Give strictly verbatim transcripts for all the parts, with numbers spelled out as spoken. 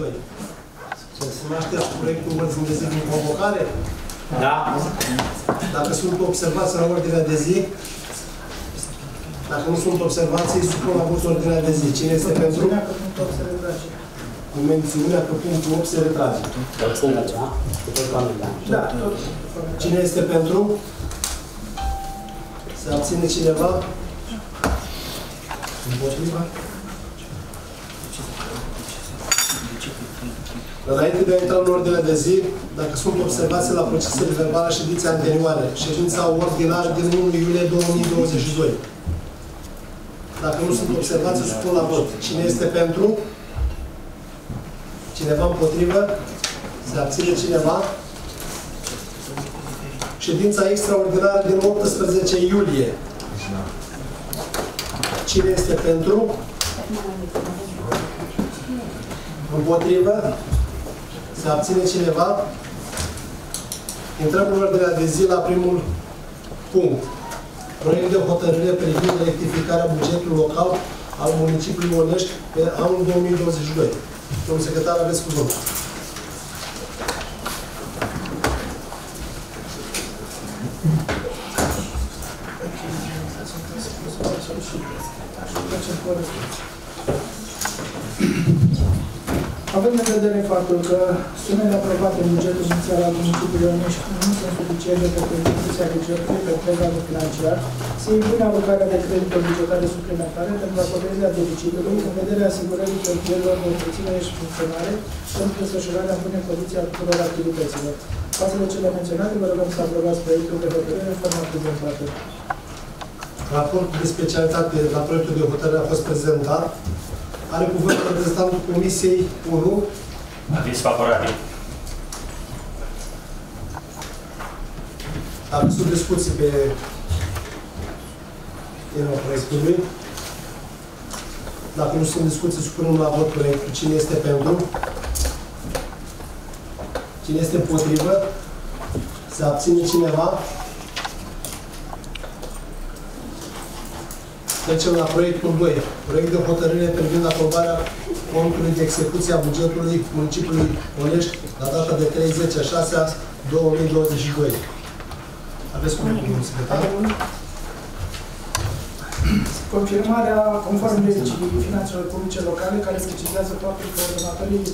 doi. Se naște proiectul Borbunzești din provocare? Da. Dacă sunt observații în ordinea de zi, dacă nu sunt observații, supun la vot ordinea de zi. Cine este pentru? Cu mențiunea că punctul opt se retrage. Da. Cine este pentru? Se abține cineva? Împotriva? Înainte de a intra în ordinea de zi, dacă sunt observații la procesele verbale a ședinței anterioare, ședința ordinară din unu iulie două mii douăzeci și doi. Dacă nu sunt observații, supun la vot. Cine este pentru? Cineva împotrivă? Se abține cineva? Ședința extraordinară din optsprezece iulie. Cine este pentru? Împotrivă? Se abține cineva? Intrăm în ordinea de zi la primul punct. Proiect de hotărâre privind rectificarea bugetului local al municipiului Onești pe anul două mii douăzeci și doi. Domnul secretar, aveți cuvântul. Avem în vedere faptul că sumele aprobate în bugetul inițial al municipiului Onești nu sunt suficiente pentru execuția bugetului pe programul financiar, se impune alocarea de credite bugetare suplimentare pentru acoperirea deficitului în vederea asigurării cheltuielilor de întreținere și funcționare pentru desfășurarea în bună condiție a tuturor activităților. Față de cele menționate, vă rugăm să aprobați proiectul de hotărâre în forma prezentată. Raportul de specialitate la proiectul de hotărâre a fost prezentat. Are cuvântul reprezentantul Comisiei unu. Aviz favorabil. Aveți o discuție pe tema proiectului. Dacă nu sunt discuții, supunem la vot proiectul. Cine este pentru? Cine este împotrivă? Se abține cineva? Trecem la proiectul doi. Proiect de hotărâre privind aprobarea contului de execuție a bugetului municipiului Pălești la data de treizeci și șase a două mii douăzeci și doi. Aveți cuvântul, domnul secretar? Confirmarea conform legii finanțelor publice locale, care specificează toate coordonatorii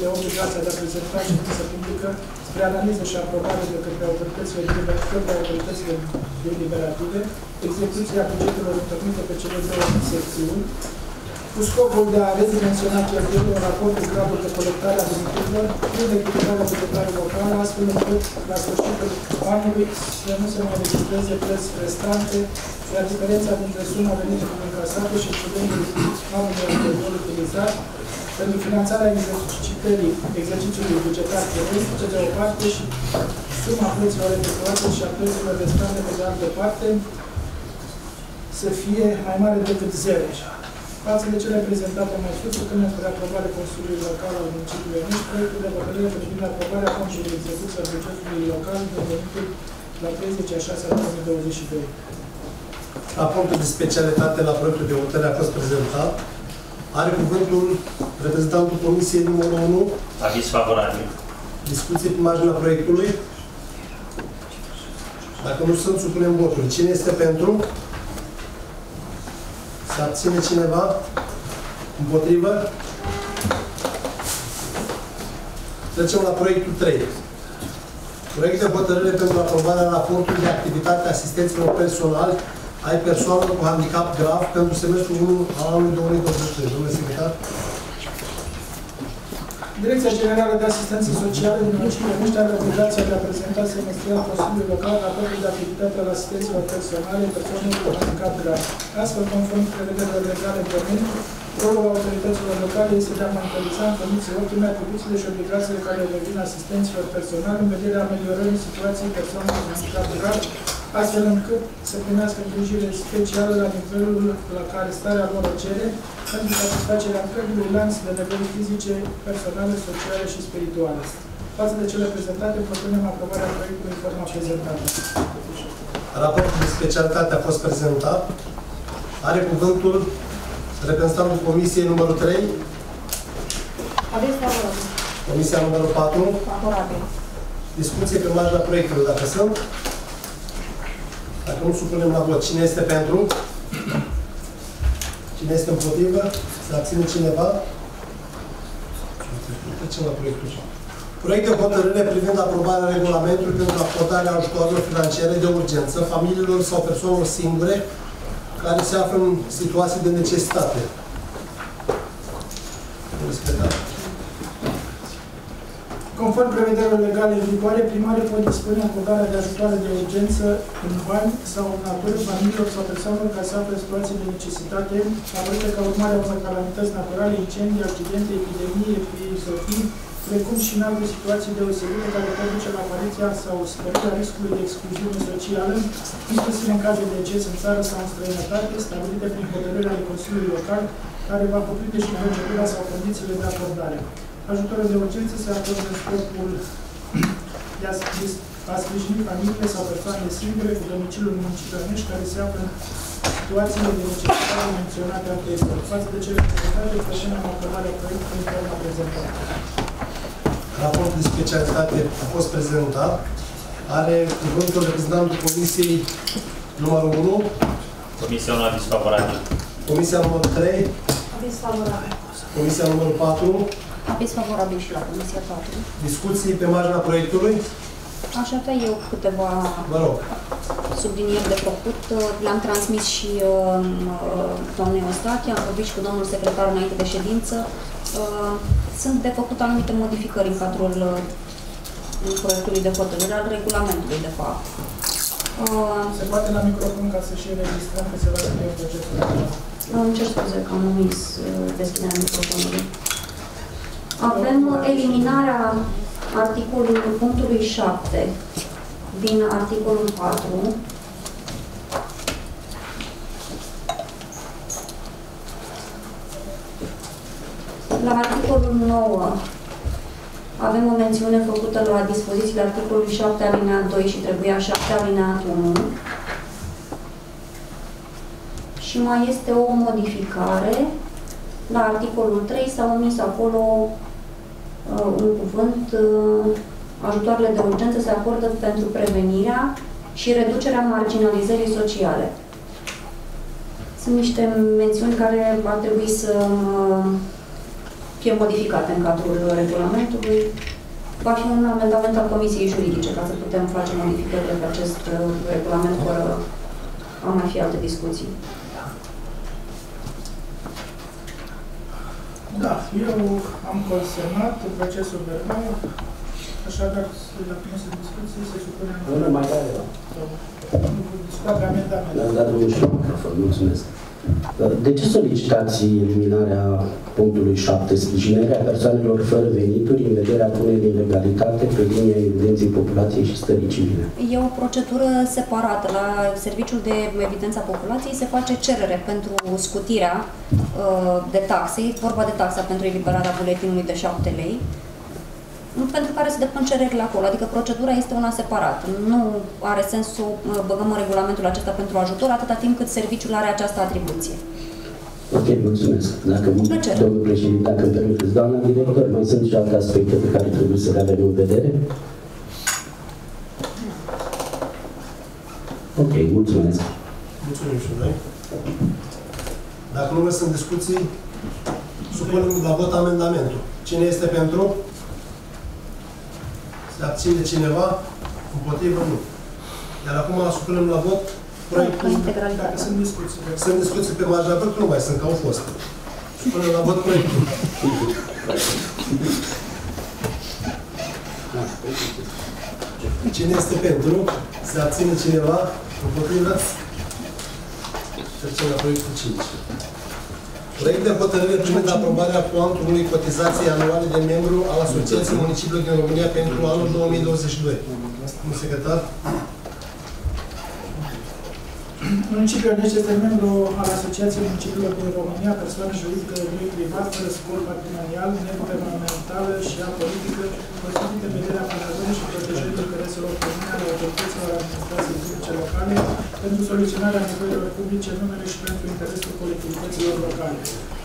de obligația de a prezenta ședința publică spre analiză și aprobare de către autoritățile deliberative, execuția bugetelor întocmite pe cele două secțiuni, cu scopul de a redimensiona cheltuielile în raport cu gradul de colectare a veniturilor, prin rectificarea bugetară locală, astfel încât, la sfârșitul anului, să nu se mai registreze plăți restante, iar diferența dintre suma venită cu încasată și excedentului anului anterior utilizat pentru finanțarea exercitării exercițiului bugetar terenit, pe de o parte, și suma plăților efectuate și a plăților restante, pe de altă parte, să fie mai mare decât zero. Față de cele prezentate mai sus, când este de aprobare Consiliului Local al municipiului Onești, proiectul de hotărâre privind aprobarea contului de execuție a bugetului local devenitul la treizeci și șase a două mii douăzeci și doi. Raportul de specialitate la proiectul de hotărâre a fost prezentat. Are cuvântul reprezentantul Comisiei numărul unu. Aviz favorabil. Discuții pe marginea proiectului. Dacă nu sunt, supunem votul. Cine este pentru? Se abține cineva? Împotrivă? Trecem la proiectul trei. Proiect de hotărâre pentru aprobarea raportului de activitate asistenților personali ai persoanelor cu handicap grav pentru semestrul unu al anului două mii douăzeci și trei. Domnule secretar. Direcția Generală de Asistență Socială din municipiul Onești are obligația de a prezenta semestrial Consiliului Local raportul de activitate al asistenților personale în persoanelor cu handicap grav. Astfel, conform prevederilor legale în domeniu, rolul autorităților locale este de a monitoriza în condiții optime atribuțiile și obligațiile care revin asistenților personale în vederea ameliorării situației persoanelor cu handicap grav, astfel încât să primească îngrijire specială la nivelul la care starea lor o cere, pentru satisfacerea întregului lanț de nevoi fizice, personale, sociale și spirituale. Față de cele prezentate, propunem aprobarea proiectului în forma prezentată. Raportul de specialitate a fost prezentat. Are cuvântul reprezentantul Comisiei numărul trei. Aveți favorabil. Comisia numărul patru. Favorabil. Discuție pe marginea proiectului, dacă sunt. Dacă nu, supunem la vot. Cine este pentru? Cine este împotrivă? Se abține cineva? Trecem la proiectul. Proiect de hotărâre privind aprobarea regulamentului pentru acordarea ajutoarelor financiare de urgență familiilor sau persoanelor singure care se află în situații de necesitate. Conform prevederilor legale în vigoare, primarii pot dispune acordarea de ajutoare de urgență în bani sau în natură familiilor sau persoanelor care se află în situații de necesitate, apărute ca urmare a unor calamități naturale, incendii, accidente, epidemii, epizodii, precum și în alte situații deosebite care pot duce la apariția sau scăderea riscului de excluziune socială, inclusiv în cazul de deces în țară sau în străinătate, stabilite prin hotărârea ale Consiliului Local, care va cuprinde și procedura sau condițiile de acordare. Ajutorul de urgență se acordă în scopul de a, a sprijini familiile sau persoanele singure cu domiciliul în municipiul Onești care se află în situațiile de necesitate menționate anterior. Față de cele prezentate, președintele în aprobarea proiectului în forma prezentată. Raportul de specialitate a fost prezentat. Are cuvântul reprezentantul Comisiei numărul unu. Comisia unu avis favorabil. Comisia numărul trei. Avis favorabil. Comisia numărul patru. Aveți favorabil și la Comisia patru. Discuții pe marginea proiectului? Aș avea eu câteva sublinieri de făcut. Le-am transmis și uh, doamnei Ostache, am vorbit și cu domnul secretar înainte de ședință. Uh, sunt de făcut anumite modificări în cadrul uh, proiectului de hotărâre, al regulamentului, de fapt. Uh, se poate la microfon ca să și înregistrăm că se va vedea proiectul. Îmi cer scuze că am omis deschiderea microfonului. Avem eliminarea articolului punctului șapte din articolul patru. La articolul nouă avem o mențiune făcută la dispozițiile articolului șapte alineat doi și trebuia șapte alineat unu. Și mai este o modificare. La articolul trei s-a omis acolo Uh, un cuvânt, uh, ajutoarele de urgență se acordă pentru prevenirea și reducerea marginalizării sociale. Sunt niște mențiuni care va trebui să uh, fie modificate în cadrul regulamentului. Va fi un amendament al Comisiei Juridice ca să putem face modificările pe acest uh, regulament fără a mai fi alte discuții. Da, eu am consemnat procesul verbal, așadar, dacă nu se discuție, se supune... Nu mai are, da. Discută amendamente. Da, domnul și microfon, mulțumesc. De ce solicitați eliminarea punctului șapte? Sprijinirea persoanelor fără venituri în vederea punerii în legalitate pe linia evidenței populației și stării civile. E o procedură separată. La Serviciul de Evidență a Populației se face cerere pentru scutirea uh, de taxe. E vorba de taxa pentru eliberarea buletinului de șapte lei, pentru care se depun cererile acolo. Adică procedura este una separată. Nu are sens să băgăm în regulamentul acesta pentru ajutor atâta timp cât serviciul are această atribuție. Ok, mulțumesc. Dacă mă, domnul președinte, dacă îmi permiteți, doamna director, mai sunt și alte aspecte pe care trebuie să le avem în vedere? Ok, mulțumesc. Mulțumim și noi. Dacă nu mai sunt discuții, supunem la vot amendamentul. Cine este pentru? Se abține cineva? Împotrivă, nu. Iar acum supunem la vot proiectul. Dacă sunt discuții. Dacă sunt discuții pe marginea proiectului, nu mai sunt, că au fost. Supunem la vot proiectul. Cine este pentru? Se abține cineva? Împotrivă? Trecem la proiectul cinci. Proiect de hotărâre privind aprobarea cuantumului cotizației anuale de membru al Asociației Municipiilor din România pentru anul două mii douăzeci și doi. Domnul secretar. Municipiul Onești este membru al Asociației Municipiilor din România, persoană juridică de drept privat, fără scop patrimonial, neguvernamentală și apolitică, constituită în vederea fundării și protejării intereselor comune ale autorităților administrației publice locale, pentru soluționarea nevoilor publice, numele și pentru interesul colectivităților locale.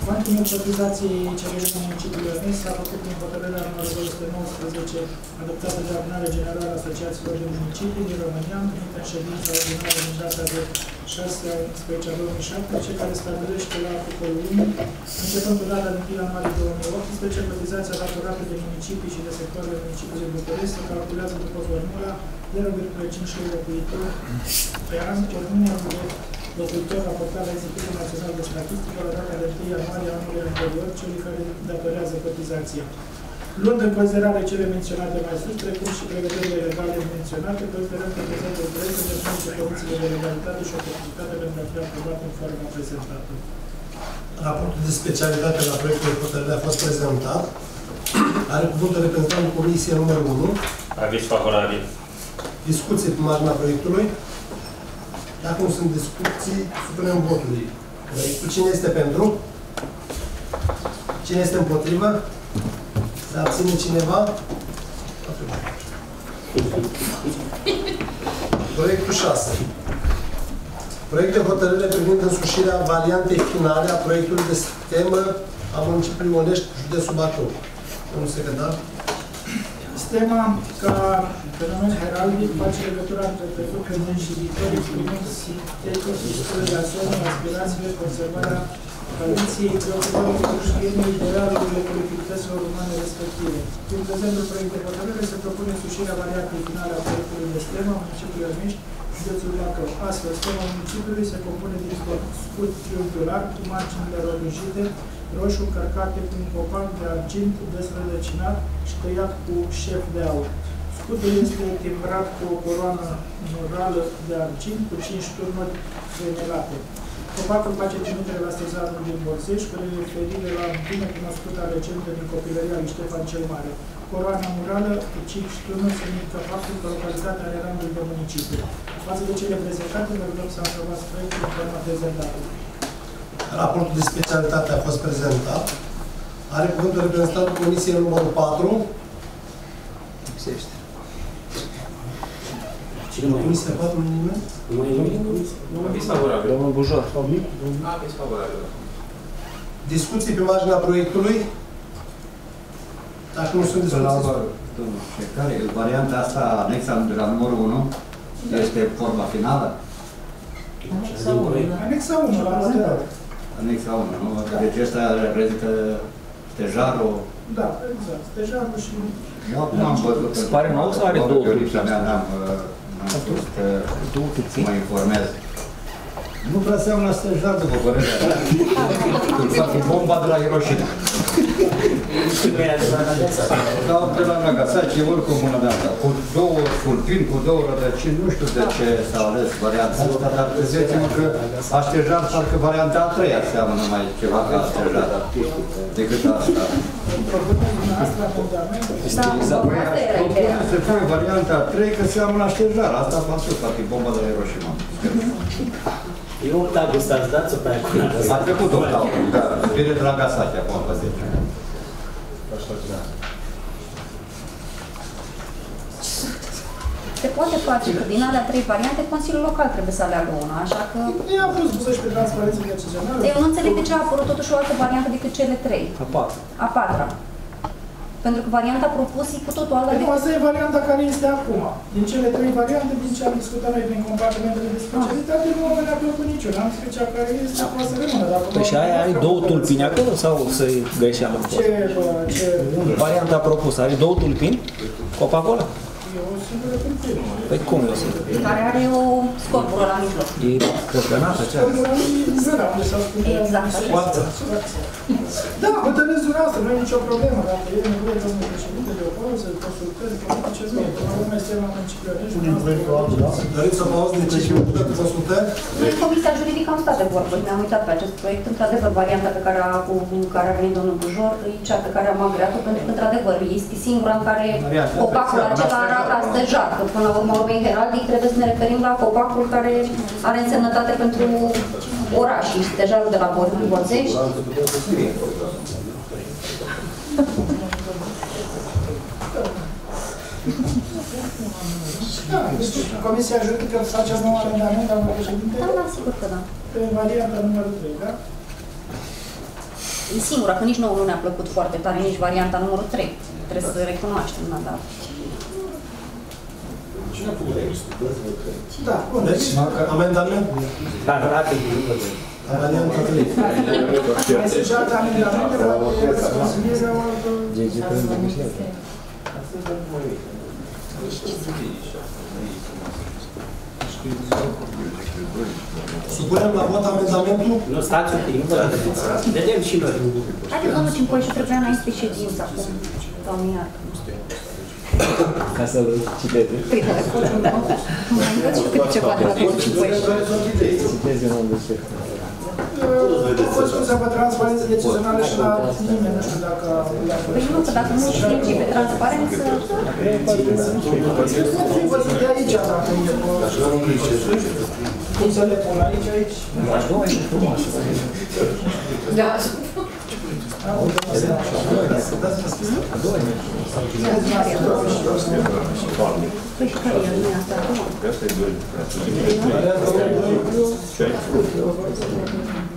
Banii comercializației cererii municipiului Onești s-a făcut prin hotărârea numărul două sute nouăsprezece, adoptată de adunare generală a Asociațiilor de Municipii din România, întâlnită în ședința ordinară din data de șase a două mii șaptesprezece, care stabilește la articolul unu, începând cu data din unu ianuarie două mii optsprezece, cotizația datorată de municipii și de sectoarele municipiului București se calculează după formula zero virgulă cinci locuitor pe an, ori numărul de locuitor raportat la Institutul Național de Statistică la data de unu ianuarie anului anterior, celui care datorează cotizația. Luând în considerare cele menționate mai sus, precum și prevederile legale menționate, considerăm că prezentul proiect îndeplinește condițiile de legalitate și oportunitate pentru a fi aprobat în forma prezentată. Raportul de specialitate la proiectul de hotărâre a fost prezentat. Are cuvântul reprezentantul Comisiei numărul unu. Aviz favorabil. Discuții pe marginea proiectului. Dacă nu sunt discuții, supunem votului. Cine este pentru? Cine este împotrivă? Se abține cineva? Proiectul șase. Proiect de hotărâre privind însușirea variantei finale a proiectului de temă a municipiului Onești, județul Bacău. Domnul secretar. Sistema ca fenomen heraldic face legătura între trecut, prezent și viitor, exprimând sintetul și spune aspirațiile, conservarea tradiției, preocupării și geniei idealurile colectivităților umane respective. Prin prezentul proiect de hotărâre se propune însușirea variantei finale a proiectului de stemă a municipiului Onești, județul Bacău. Astfel, stema municipiului se compune din scut triunghiular cu marginile rotunjite, roșu încărcate cu un copac de argint desrădăcinat și tăiat cu șef de aur. Scutul este timbrat cu o coroană murală de argint cu cinci turnuri venelate. Copacul face trimitere la Sezarul din Borbunzești, cu referire la bine cunoscută recentă din copilăria lui Ștefan cel Mare. Coroana murală cu cinci turnuri semnifică faptul că localitatea are rangul de municipiu. Față de cele prezentate, vă rugăm să aprobați proiectul în forma prezentată. Raportul de specialitate a fost prezentat. Are cuvântul reprezentantul Comisiei numărul patru. Lipsește. Cine nu Comisia patru nu nimeni? Nu nimeni? Nu aveți favorabil. Domnul Bujor. Nu aveți favorabil. Discuții pe marginea proiectului? Dacă nu sunt discuții. Care varianta asta, anexa de la numărul unu, este forma finală? Anexa unu. Anexa unu, la lateral. Anexa unu, nu? Deci ăsta reprezintă stejarul. Da, exact. Stejarul și... Îți pare nou sau are două clipuri astea? N-am fost să mă informez. Nu prea seamănă stejar după părerea mea. Când face bomba de la Hiroshima. Sau de la Nagasaki, oricum una dată. Cu două fulpini, cu două rădăcini, nu știu de ce s-a ales varianta asta, dar credeți-mă că aștejar parcă varianta a treia seamănă mai ceva ca aștejar decât asta. Se pune varianta a treia că seamănă aștejar, asta a fost parcă bomba de la Hiroshima. Eu opt august ați dat-o pe acolo. S-a trecut opt august, da. Vine de la Nagasaki acum, pe zece. Se poate face că din alea trei variante, Consiliul Local trebuie să aleagă una, așa că... Ei a vrut să-și pe transparenții decizionale. Eu nu înțeleg de ce a apărut totuși o altă variantă decât cele trei. A patra. A patra. Pentru că varianta propusă e cu totul altă decât... Pentru asta e varianta care este acum. Din cele trei variante, din ce am discutat noi prin compartimentele de specialitate, nu mă ne-a plăcut niciuna. Am zis cea care este, poate să rămână. Păi și aia are două tulpini acolo sau să-i greșeală? Ce... Varianta propusă are două tulpini? Copacul ăla? E o singură tulpină. Păi cum e o singură? Care are o scorbură la mijloc. E căpănată aceea? Exact. Scoarță. Da, hotărâți dumneavoastră, nu e nicio problemă. Dacă e nevoie, domnul președinte, de o pauză, de consultări, politice, nu e. Problema este la municipionești. Doriți să pauzi de ce și de consultări? Noi, Comisia Juridică, am stat de vorbă. Ne-am uitat pe acest proiect. Într-adevăr, varianta pe care a venit domnul Bujor e cea pe care am agreat-o, pentru că, într-adevăr, este singura în care copacul acela arată stejar. Că, până la urmă, urmei heraldic, trebuie să ne referim la copacul care are însemnătate pentru oraș. Și stejarul de la Borbunzești. Da, deci Comisia Juridică să face un nou amendament, doamnă președinte? Da, da, sigur că da. Pe varianta numărul trei, da? singura, că nici nouă nu ne-a plăcut foarte tare, nici varianta numărul trei. Trebuie să recunoaștem, da, da. Cine a făcut aici? Da, Onești. Amendament? Da, rate. Amendament atât. Este și alte amendamente, dar consumirea o altă... Supunem la vot amendamentul? Nu, stați un timp, vă dați. Vedem și noi. Haideți, domnul Cimpoișu, trebuia înainte ședința acum. Doamne, iartă. Ca să-l citeze. Vă spuneam pe transparență decizională și la nimeni, nu știu dacă... Păi nu, că dacă nu știi pe transparență... Nu vă zic de aici, dacă nu le pot... Cum să le pun aici, aici? Nu, aici e frumos. Da.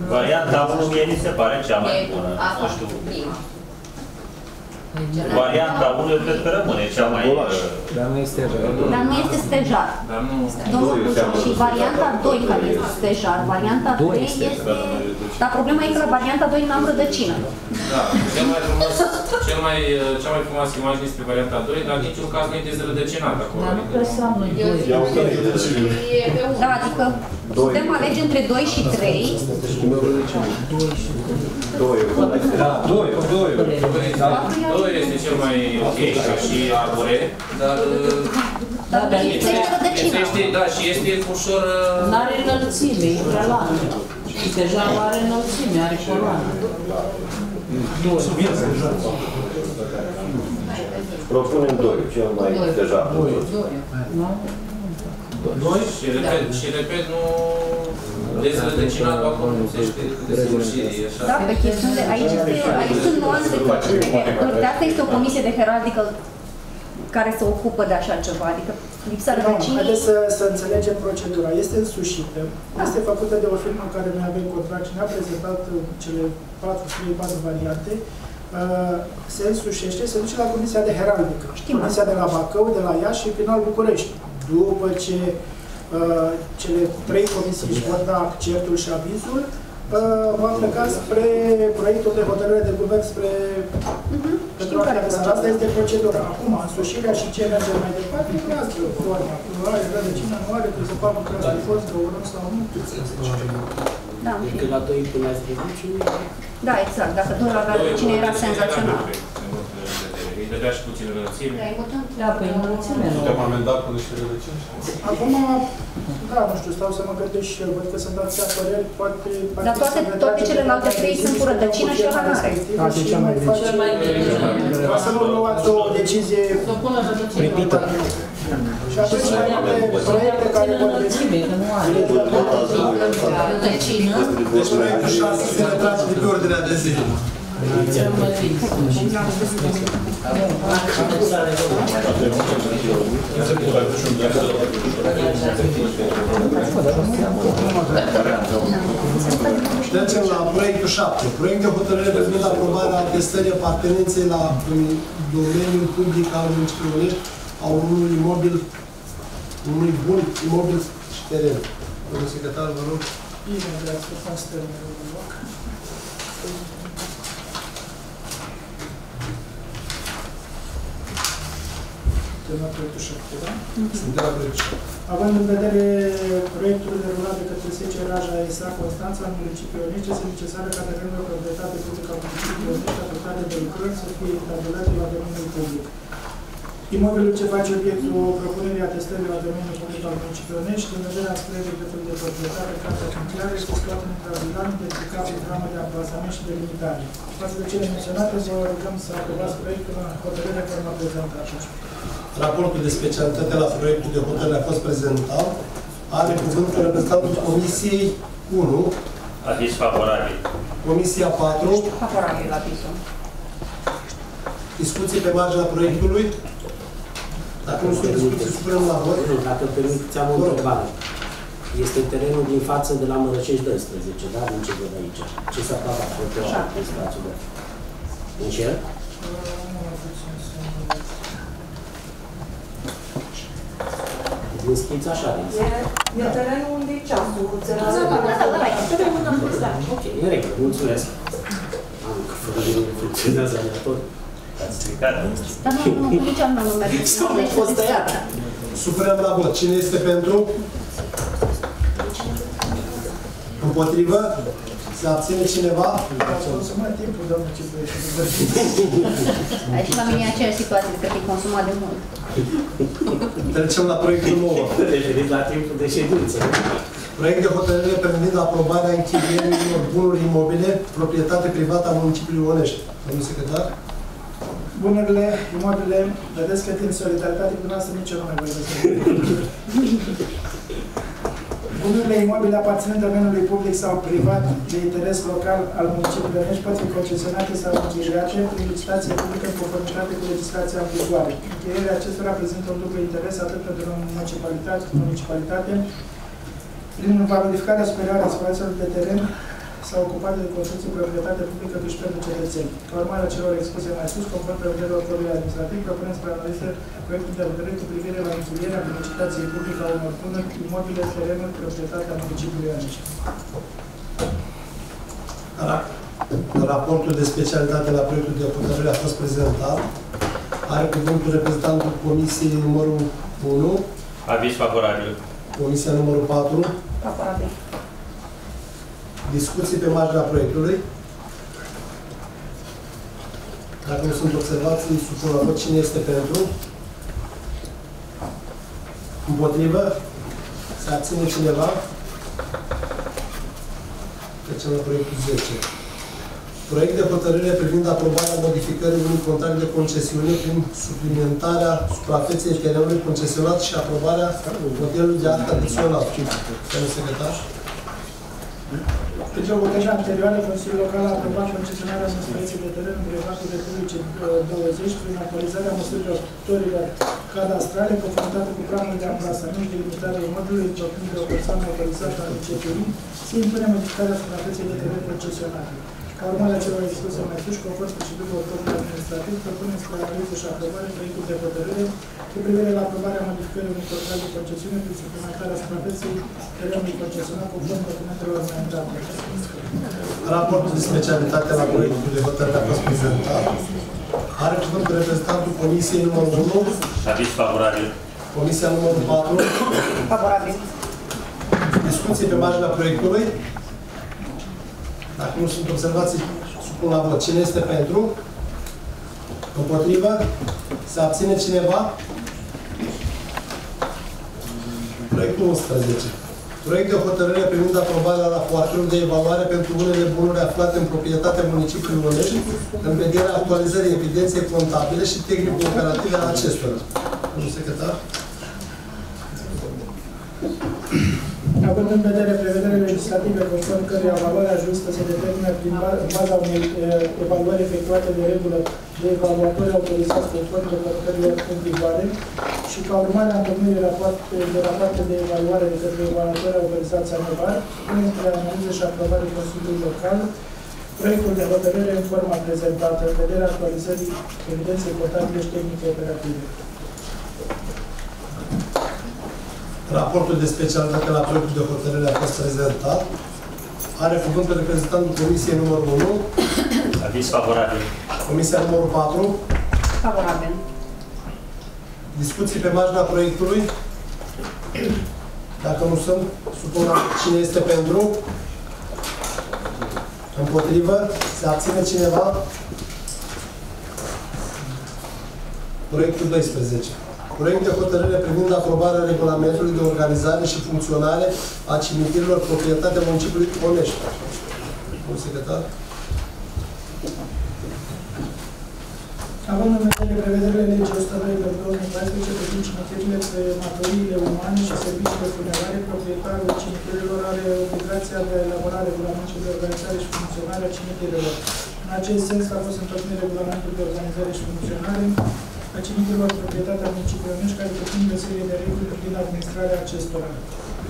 Varianta unu mie mi se pare cea mai bună. Nu știu. Varianta unu cred că rămâne cea mai... Dar nu este stejar. Domnul Bușu, și varianta doi care este stejar, varianta doi este... Dar problema e că la varianta doi n-am rădăcină. Da, cea mai frumoasă imagine este pe varianta doi, dar niciun caz nu e dezrădăcinat acolo. Dar nu preseamnă doi. Da, adică putem alege între doi și trei. doi. Da, doi. doi este cel mai ok și arbore, dar... Dar este rădăcina. Da, și este ușor... N-are înălțime, e coloană. Și deja nu are înălțime, are coloană. Propunem doi, cel mai deja. doi. Și repet, și repet, nu... Dezrădăcinat acolo, nu se știe de sfârșirii, așa. Da, pe chestiune, aici sunt nuanțe de chestiune. De asta este o comisie de heraldică care se ocupă de așa ceva, adică lipsa rădăcinii... Haideți să înțelegem procedura. Este însușită, este făcută de o firmă care noi avem contract și ne-a prezentat cele patru variante. Se însușește, se duce la comisia de heraldică. Comisia de la Bacău, de la Iași și final București. După ce cele trei comisii își vor da acceptul și avizul, m-am plecat spre proiectul de hotărâre de guvern spre... Pentru asta este procedura. Acum, însușirea și ce merge mai departe, nu crează o formă. Nu are rădăcina, nu are, trebuie să facă crează de fost, că urăm sau nu. Da, în fi. Da, exact. Dacă doar avea rădăcina, era senzațional. Îi dădea și puțin înălțime. Da, păi înălțime. Putem amenda cu niște rădăcini? Acum, da, nu știu, stau să mă gândesc și eu. Văd că sunt atâtea păreri, poate... Dar toate celelalte trei sunt cu rădăcină și ăla n-are. Asta e cea mai bine. Ca să nu luați o decizie... Să pună rădăcină. Repită. Și atunci mai multe proiecte care vor veni. Rădăcină. Deci proiectul șase se retrage de pe ordinea de zi. Trecem la proiectul șapte. Proiect de hotărâre privind aprobarea atestării apartenenței la domeniul public al municipiului Onești a unui imobil, unui bun imobil și teren. Domnul secretar, vă rog. Bine, vreau să fac stările în loc. De la proiectul șapte, da? De la proiectul șapte. Având în vedere proiectul derulat de către S C Raja Esa Constanța în municipiul Onești, este necesară ca terenul de proprietate publică a municipiului Onești afectate de lucrări să fie tabulate la domeniul public. Imobilul ce face obiectul propunerii atestării la domeniul public al municipiului Onești, în vederea scrierii dreptului de proprietate, cartea funcționară, este scoată în intravilan de aplicat programă de amplasament și de limitare. Față de cele menționate, vă rugăm să aprobați proiectul în hotărârea care m-a prezentat așa. Raportul de specialitate la proiectul de hotărâre a fost prezentat. Are cuvântul reprezentantul Comisiei unu. Aviz favorabil. Comisia patru. Favorabil avizul. Discuții pe marginea proiectului? Dacă nu sunt discuții, supunem la vot. Dacă permiteți, am o întrebare. Este terenul din față de la Mărăcești doisprezece, da? Din ce văd aici. Ce s-a pagat? șapte. Din ce? Din schița așa, din E terenul unde e ceasul. Ok, în regulă, mulțumesc. Am că funcționează aleator. Ați stricat? Da, nu, nu, nici am numărit. Stau, nu fost tăiat. Supunem la vot. Cine este pentru? Împotrivă? Se abține cineva? Consuma timpul, doamne, ce aici la mine e aceeași situație, că te-ai consumat de mult. Trecem la proiectul nou. Referit la timpul de ședință. Proiect de hotărâre privind aprobarea închirierii unor bunuri imobile, proprietate privată a municipiului Onești. Domnul secretar? Bunurile imobile, vedeți că din solidaritate cu noastră nici eu nu mai vorbesc. Bunurile imobile aparținând domeniului public sau privat de interes local al municipiului Onești pot fi concesionate sau închiriate prin licitație publică în conformitate cu legislația în vigoare. Încheierea acestora prezintă un dublu interes atât pentru municipalitate, municipalitate prin valorificarea superioară a spațiilor de teren sau ocupate de construcții proprietate publică duși pentru cetățeni. Ca urmare a celor expuse mai sus, conform prevederilor codului administrativ, propunem spre analiză proiectul de hotărâre cu privire la închirierea prin licitație publică a unor bunuri imobile, terenuri, proprietatea municipiului Onești. Raportul de specialitate la proiectul de hotărâre a fost prezentat. Are cuvântul reprezentantul Comisiei numărul unu. Aviz favorabil. Comisia numărul patru. Favorabil. Discuții pe marginea proiectului. Dacă nu sunt observații, supun la vot cine este pentru. Împotrivă. Se abține cineva. Trecem la proiectul zece. Proiect de hotărâre privind aprobarea modificării unui contract de concesiune prin suplimentarea suprafeței terenului concesionat și aprobarea modelului de act adițional. Domnul secretar. Deci, o hotărâre anterioară, Consiliul Local a aprobat concesionarea suprafeței de teren private de publice douăzeci prin actualizarea măsurilor cadastrale, conformitate cu planul de amplasament de limitare imobilului, începând de o persoană autorizată a începurii, se impune modificarea suprafeței de teren concesionate. Ca urmare a celor expuse mai sus, conform procedurilor codului administrativ, propunem spre analiză și aprobare proiectul de hotărâre cu privire la aprobarea modificării unui contract de concesiune prin suplimentarea suprafeței terenului concesionat conform documentelor amendate. Raportul de specialitate la proiectul de hotărâre a fost prezentat. Are cuvântul reprezentantul Comisiei numărul unu. Aviz favorabil. Comisia numărul patru. Favorabil. Discuții pe marginea proiectului. Dacă nu sunt observații, supun la vot. Cine este pentru? Împotrivă? Se abține cineva? Proiectul unsprezece. Proiect de hotărâre privind aprobarea rapoartelor de evaluare pentru unele bunuri aflate în proprietatea municipiului Onești, în vederea actualizării evidenței contabile și tehnico-operative a acestora. Domnul secretar. Având în vedere prevederile legislative conform căreia valoarea justă se determină prin baza unei evaluări efectuate de regulă de evaluatori autorizați conform prevederilor în vigoare și ca urmare a întocmirii de rapoarte de evaluare de către evaluatori autorizați anual, punem spre analiză și aprobare Consiliului Local proiectul de hotărâre în forma prezentată, în vederea actualizării evidenței contabile și tehnice operative. Raportul de specialitate la proiectul de hotărâre a fost prezentat. Are cuvântul reprezentantul Comisiei numărul unu. Aviz favorabil. Comisia numărul patru. Favorabil. Discuții pe marginea proiectului. Dacă nu sunt, supun cine este pentru. Împotrivă. Se abține cineva. Proiectul doisprezece. Proiect de hotărâre privind aprobarea regulamentului de organizare și funcționare a cimitirilor proprietatea municipiului Onești. Domnul secretar. Având în vedere prevederile legii o sută doi pe două mii paisprezece privind cimitirile crematoriile umane și serviciile funerare, proprietarul cimitirilor are obligația de a elabora regulamentul de organizare și funcționare a cimitirilor. În acest sens a fost întocmit regulamentul de organizare și funcționare a cimitirilor proprietatea municipiului Onești, care cuprinde o serie de reguli privind administrarea acestora.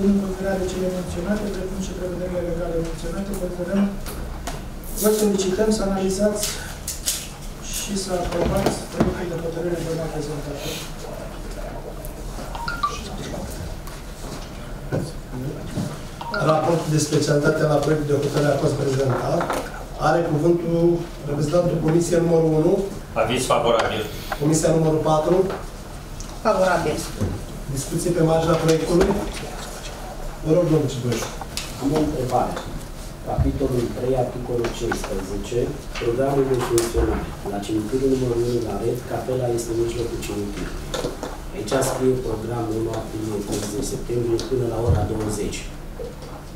în considerare cele menționate, precum și prevederile legale menționate, considerăm, vă solicităm să analizați și să aprobați proiectul de hotărâre de la prezentare. Raportul de specialitate la proiectul de hotărâre a fost prezentat. Are cuvântul reprezentantul Comisiei numărul unu. Aviz favorabil. Comisia numărul patru. Favorabil. Discuții pe marginea proiectului. Vă rog, domnul Ciboșu. Am o întrebare. Capitolul trei, articolul cincisprezece, programul de funcționare. La cimitirul numărul unu la red, capela este în mijlocul cimitirului. Aici scrie programul unu aprilie treizeci septembrie până la ora douăzeci.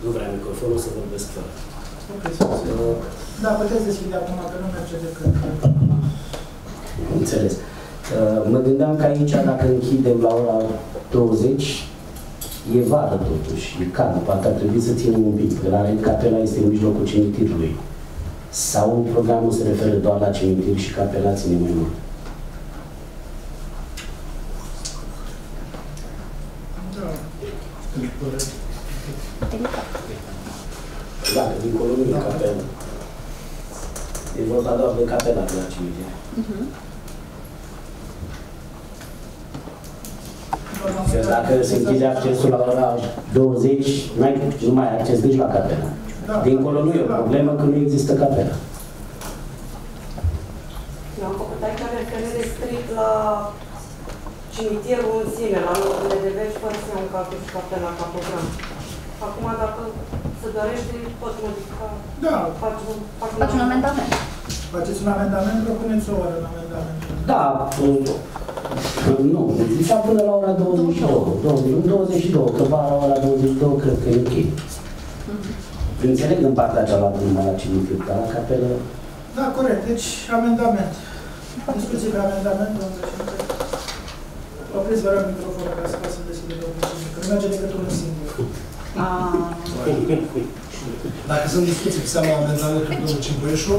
Nu vrea microfonul să vorbesc fără. Da, puteți deschide acum, că nu merge decât. Înțeles. Mă gândeam că aici, dacă închidem la ora douăzeci, e vară totuși, e cald, poate ar trebui să ținem un pic, că la red capela este în mijlocul cimitirului. Sau programul se referă doar la cimitir și capela ține mai mult? Da. Da, dincolo nu e capela. E vorba doar de capela de la cimitir. Uh-huh. Că dacă se închide accesul la ora douăzeci, nu mai ai acces nici la capela. Dincolo nu e o problemă că nu există capela. Eu am făcut aici referire strict la cimitirul în sine, la locul de devești, fără să am capela ca program. Acum, dacă se dorește, pot modifica. Da. Faci un amendament. Faceți un amendament, propuneți o oră în amendament. Da. Nu, zicea până la ora douăzeci și două, douăzeci și două, că va la ora douăzeci și două, cred că e ok. Înțeleg în partea cealaltă numai la cimitir, dar la capelă... Da, corect, deci amendament. Discuții pe amendament, douăzeci și trei. Opriți, vă rog, microfonul ca să poată să deschide douăzeci și cinci, că nu merge decât unul singur. Dacă sunt discuții pe seama amendamentul domnului Cimbuieșu,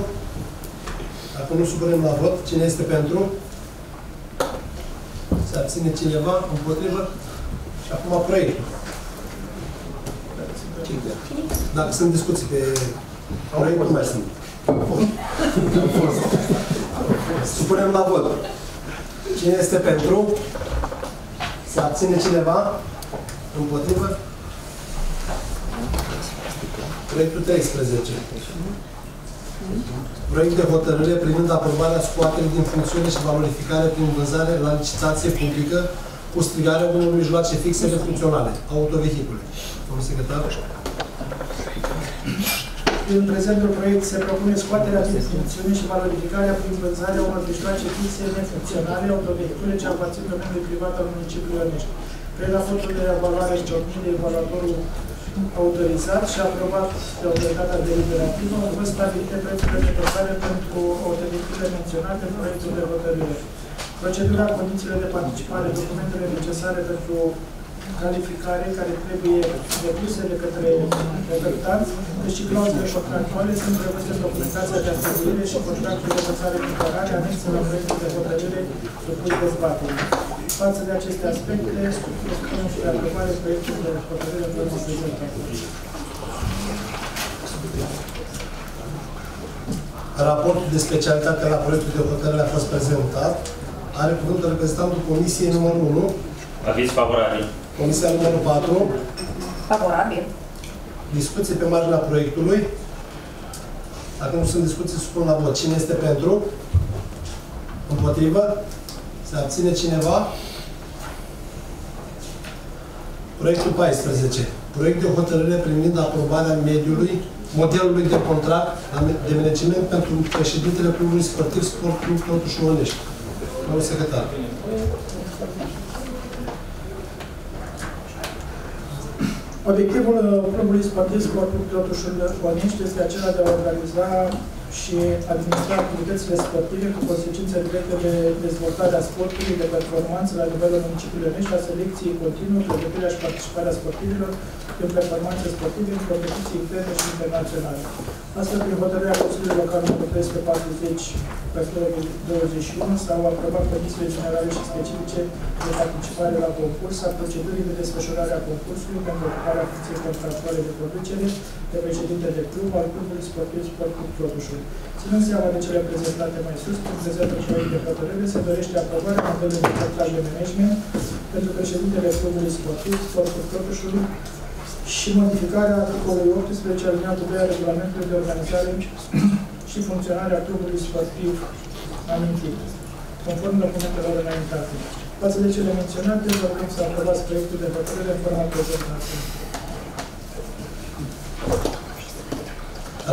dacă nu supunem la vot, cine este pentru? Se abține cineva împotrivă și acum proiectul. Dacă sunt discuții pe proiect, nu mai sunt. Supunem la vot. Cine este pentru? Se abține cineva împotrivă? Proiectul treisprezece. Proiect de hotărâre privind aprobarea scoaterii din funcțiune și valorificare prin vânzare la licitație publică cu strigarea unor mijloace fixe de funcționale, autovehicule. Domnul secretar. În prezentul proiect se propune scoaterea din funcțiune și valorificarea prin vânzarea unor mijloace fixe de funcționale, autovehicule ce aparțin domeniului privat al municipiului Onești. Prin raportul de evaluare ciocnit de evaluatorul autorizat și aprobat de autoritatea deliberativă, au fost stabilite prețurile necesare pentru autoritățile menționate în proiectul de hotărâre. Procedura, condițiile de participare, documentele necesare pentru calificare care trebuie depuse de către ofertanți, deci și clauzele contractuale sunt prevăzute în documentația de atribuire și contractul de vânzare-cumpărare anexe la proiectul de hotărâre supus dezbaterii. Față de aceste aspecte, supunem și aprobare proiectul de hotărâre în urmă prezentată. Raportul de specialitate la proiectul de hotărâre a fost prezentat. Are cuvântul reprezentantul Comisiei numărul unu. Aviz favorabil. Comisia numărul patru. Favorabil. Discuții pe marginea proiectului. Dacă nu sunt discuții, supun la vot. Cine este pentru? Împotrivă? Se abține cineva? Proiectul paisprezece. Proiect de hotărâre privind aprobarea mediului, modelului de contract de management pentru președintele Clubului Sportiv Sport Club Trotușul Onești. Domnul secretar. Obiectivul Clubului Sportiv Sport Club Trotușul Onești este acela de a organiza și administra activitățile sportive cu consecințe directe de dezvoltarea sportului, de performanță la nivelul municipiului Onești, a selecției continuă, pregătirea și participarea sportivilor în performanțe sportive, în competiții interne și internaționale. Astfel, prin hotărârea Consiliului Local nr. treisprezece patruzeci păstrării douăzeci și unu s-au aprobat condițiile generale și specifice de participare la concurs, a procedurii de desfășurare a concursului pentru ocuparea funcției contractuale de producere de președinte de club al Clubului Sportiv Sport Club Trotușul. Ținând seama de cele prezentate mai sus, prin prezentul proiect de hotărâre, se dorește aprobarea modelului de contract de management pentru președintele Clubului Sportiv Sport Club Trotușul și modificarea articolului optsprezece alineatul doi a regulamentului de organizare și funcționarea clubului sportiv amintit, conform documentelor înaintate. Față de cele menționate, vă rog să aprobați proiectul de hotărâre în forma prezentată.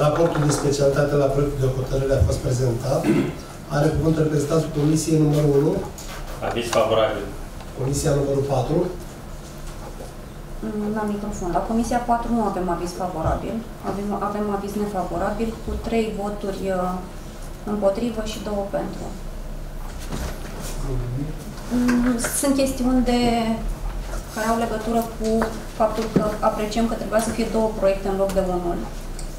Raportul de specialitate la proiectul de hotărâre a fost prezentat. Are cuvântul reprezentantul Comisiei numărul unu. Aviz favorabil. Comisia numărul patru. La microfon. La Comisia patru nu avem aviz favorabil. Avem, avem aviz nefavorabil cu trei voturi împotrivă și două pentru. Sunt chestiuni de, care au legătură cu faptul că apreciem că trebuia să fie două proiecte în loc de unul.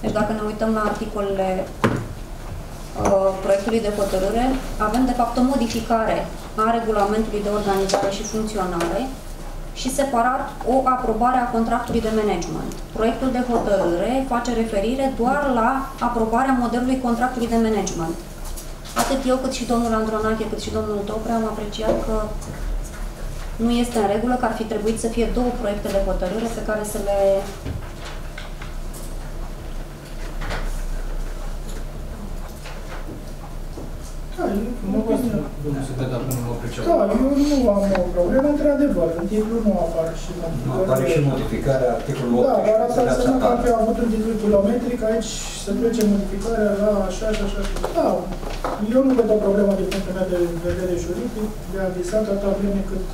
Deci dacă ne uităm la articolele uh, proiectului de hotărâre, avem de fapt o modificare a regulamentului de organizare și funcționare și separat o aprobare a contractului de management. Proiectul de hotărâre face referire doar la aprobarea modelului contractului de management. Atât eu, cât și domnul Andronache, cât și domnul Topre am apreciat că nu este în regulă, că ar fi trebuit să fie două proiecte de hotărâre pe care să le Da, eu nu am o problemă, într-adevăr, în titlu nu apar și modificarea. Apare și modificarea articolului optsprezece. Da, dar asta înseamnă că am fi avut un titlu kilometric, aici se trece modificarea la așa și așa. Da, eu nu văd o problemă din punctul meu de vedere juridic, de a visa toată vreme cât...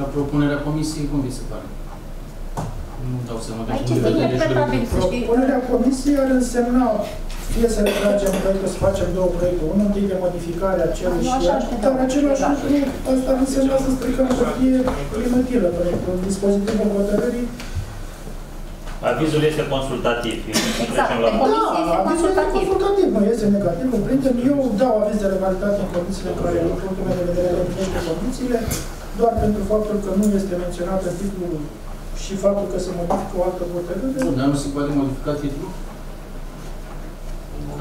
La propunerea comisiei, cum vi se pare? Nu dau seama de cum de vedere. Propunerea comisiei ar însemna fie să retragem proiectul, să facem două proiecte, unul timp de modificare a celui și altul, dar același lucru, asta nu înseamnă să stricăm să fie inutilă proiectul, dispozitivul hotărârii. Avizul este consultativ. Exact, da, avizul este consultativ, nu este negativ, cumplinte. Eu dau aviz de legalitate în condițiile care, în punctul meu de vedere, îndeplinește condițiile, doar pentru faptul că nu este menționat în titlul și faptul că se modifică o altă hotărâre. Nu, dar nu se poate modifica titlul?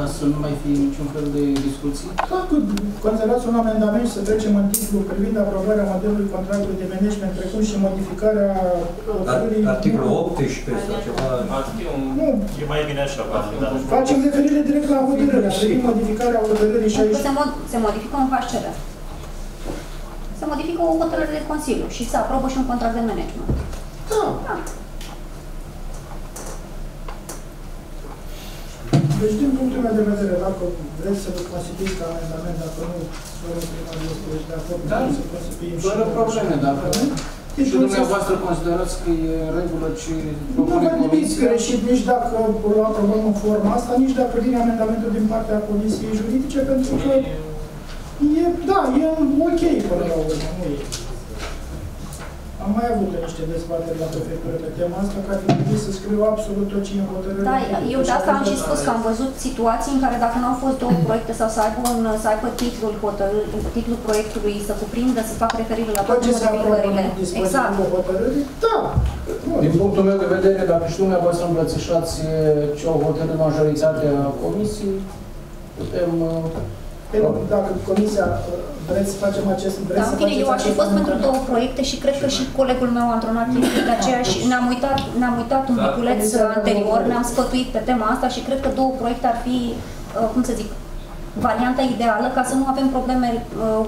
Ca să nu mai fie niciun fel de discuții? Dacă considerați un amendament și să trecem în titlu privind aprobarea modelului contractului de management precum și modificarea... Articolul optsprezece sau ceva... Nu. E mai bine așa. Facem referire direct la hotărârea. Privind modificarea hotărârii și aici... Se modifică un H C R. Se modifică o hotărâre de Consiliu și se aprobă și un contract de management. Da. Deci, din punctul meu de vedere, dacă vreți să vă constituiți ca amendament, dacă nu, doar în prima noastră ești de acord, da, să constituim și... Doar o probleme, dacă nu? Și dumneavoastră considerați că e în regulă ce propune Comisia? Nu vă gândiți greșit nici dacă o aprobăm în forma asta, nici dacă vine amendamentul din partea Comisiei Juridice, pentru că e, da, e ok până la urmă, nu e. Am mai avut niște dezbateri la prefectură pe tema asta, că ar fi trebuit să scriu absolut tot ce e în hotărâre. Da, eu de asta am și spus că am văzut situații în care dacă nu au fost două proiecte sau să aibă, un, să aibă titlul, titlul proiectului, să cuprindă, să fac referire la toate modificările. Exact. Da. Din punctul meu de vedere, dacă și dumneavoastră îmbrățișați ce au hotărât majoritatea comisiei, putem... Dacă comisia vreți să facem acest... Da, în fine, eu aș fi fost pentru două proiecte și cred că și colegul meu, Andronat, este de aceea și ne-am uitat, ne-am uitat un piculeț anterior, ne-am sfătuit pe tema asta și cred că două proiecte ar fi, cum să zic, varianta ideală ca să nu avem probleme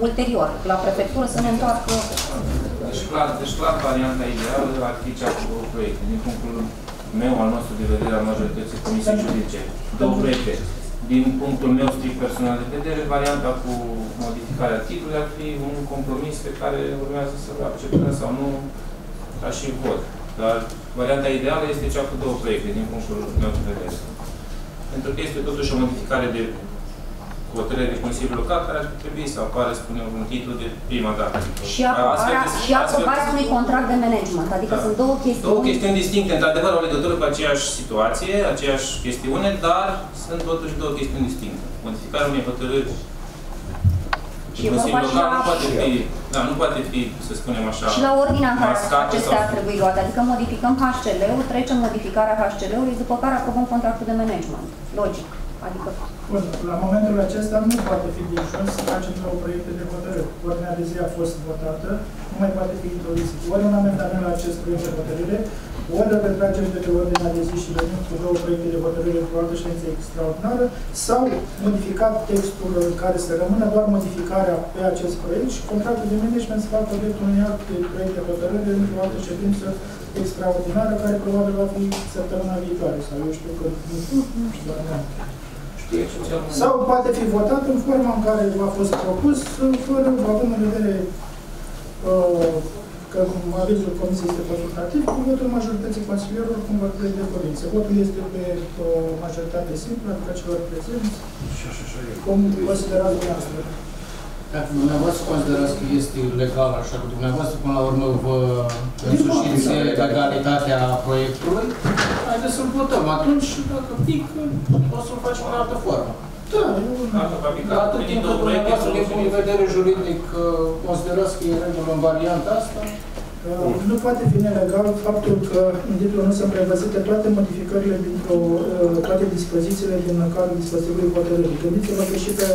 ulterior la prefectură, să ne întoarcă... Deci clar, deci clar varianta ideală ar fi cea cu două proiecte, din punctul meu, al nostru de vedere, al majorității comisiei juridice. Două proiecte. Din punctul meu strict personal de vedere, varianta cu modificarea titlului ar fi un compromis pe care urmează să-l acceptăm sau nu ca și vot. Dar varianta ideală este cea cu două proiecte, din punctul meu de vedere. Pentru că este totuși o modificare de hotărâri de Consiliul Local, care ar trebui să apară, spunem, un titlu de prima dată. Și aprobarea unui contract de management. Adică da. Sunt două chestiuni. Două chestiuni distincte, într-adevăr, o legătură cu aceeași situație, aceeași chestiune, dar sunt totuși două chestiuni distincte. Modificarea unei hotărâri de Consiliul Local nu poate fi, da, nu poate fi, să spunem așa, și la ordinea în care acestea ar trebui luate. Adică modificăm H C L-ul, trecem modificarea H C L-ului, după care aprobăm contractul de management. Logic. Adică... Bun, la momentul acesta nu poate fi dijuns să facem două proiecte de hotărâre. Ordinea de zi a fost votată, nu mai poate fi introdus ori un amendament la acest proiect de hotărâre, ori o retragere de pe ordinea de zi și venim cu două proiecte de hotărâre cu o altă ședință extraordinară, sau modificat textul în care să rămână doar modificarea pe acest proiect și contractul de management să facă obiectul unui alt proiect de hotărâre într-o altă ședință extraordinară, care probabil va fi săptămâna viitoare, sau eu știu că nu știu, dar nu. Sau poate fi votat în forma în care v-a fost propus, fără, având în vedere uh, că avizul Comisiei este facultativ, cu votul majorității consilierilor, cum va crede Comisie. Votul este pe o majoritate simplă, adică celor prezenți, cum considerați dumneavoastră. Dacă dumneavoastră considerați că este legal, așa că dumneavoastră, până la urmă, vă însușiți legalitatea proiectului, haideți să-l votăm. Atunci, dacă pic, o să-l facem în altă formă. Da, nu. Atât timp cât dumneavoastră, din punct de vedere juridic, considerați că e regulă în varianta asta? Nu poate fi nelegal faptul că în titlu nu sunt prevăzute toate modificările, toate dispozițiile din cadrul dispozitivului hotărârii. Gândiți-vă că și pe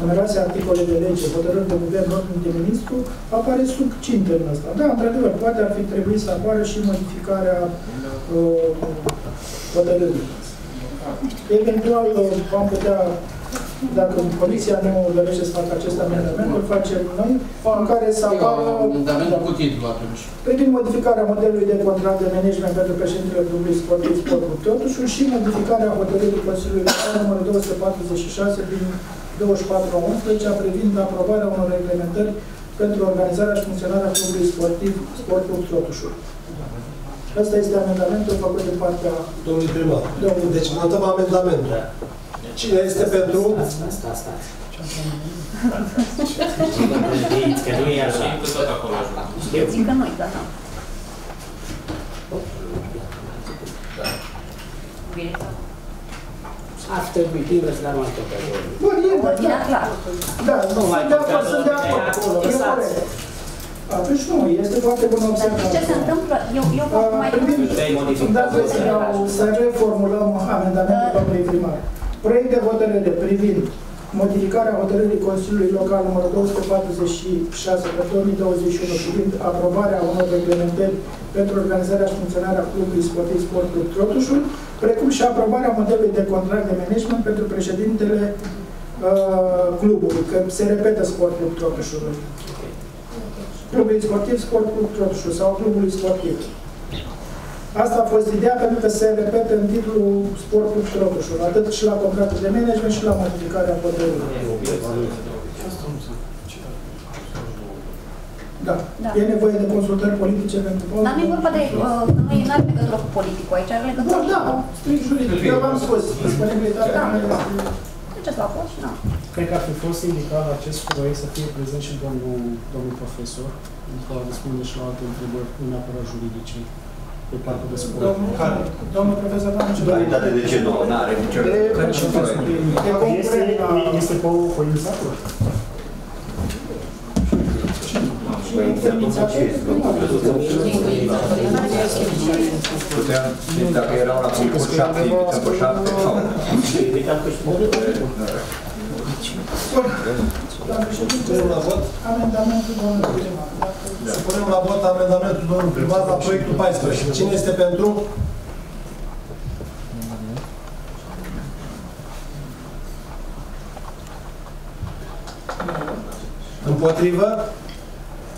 numeroase articole de lege, hotărâri de guvern, ordine de ministru, apare succinte în asta. Da, într-adevăr, poate ar fi trebuit să apară și modificarea hotărârii. Eventual, am putea... Dacă Comisia nu dorește să facă acest amendament, îl facem noi, în care să apară... Amendamentul cu titlu, atunci. Privind modificarea modelului de contract de management pentru președintele Clubului Sportiv Sport Club Trotușul și modificarea hotărârii Consiliului Local numărul două sute patruzeci și șase din douăzeci și patru unsprezece privind aprobarea unor reglementări pentru organizarea și funcționarea Clubului Sportiv Sport Club Trotușul. Asta este amendamentul făcut de partea... Domnului primar. Domnului. Deci notăm amendamentul. Cine este pentru? Stați, stați, stați. Știți că nu e așa. Știți că noi, da. Ați trebuit invers, dar nu ați tot acolo. Bun, e, da, da. Da, sunt de acord, sunt de acord. E corect. Atunci nu, este foarte bună observație. Ce se întâmplă? Eu fac mai mult. Dacă să reformulăm amendamentul domnului primar. Proiect de hotărâre privind modificarea hotărârii Consiliului Local numărul două sute patruzeci și șase pe două mii douăzeci și unu privind aprobarea unor reglementări pentru organizarea și funcționarea Clubului Sportiv Sport Club Trotușul, precum și aprobarea modelului de contract de management pentru președintele uh, clubului, că se repetă Sport Club Trotușului. Clubului Sportiv Sport Club Trotușul sau Clubului Sportiv. Asta a fost ideea pentru că se repetă în titlul Sport Club Trotușul, atât și la contractul de management și la modificarea hotărârii. Da. Da. E nevoie de consultări politice pentru... Dar nu e vorba de... Nu are legătură cu politicul aici, are legătură cu... Da, strict juridic. Eu v-am spus, disponibilitatea mea este... Duceți la post, da. Cred că ar fi fost indicat acest proiect să fie prezent și domnul profesor, pentru a răspunde și la alte întrebări, nu neapărat juridice. Domnul profesor, doamnă ce vreau? Date de ce două, n-are nicio... Este pe o coinizatură? Puteam, dacă erau la concurs șapte, invitam pe șapte, sau... Punem la vot amendamentul domnului primar. Să punem la vot amendamentul domnului primar la proiectul paisprezece. Cine este pentru? Împotrivă?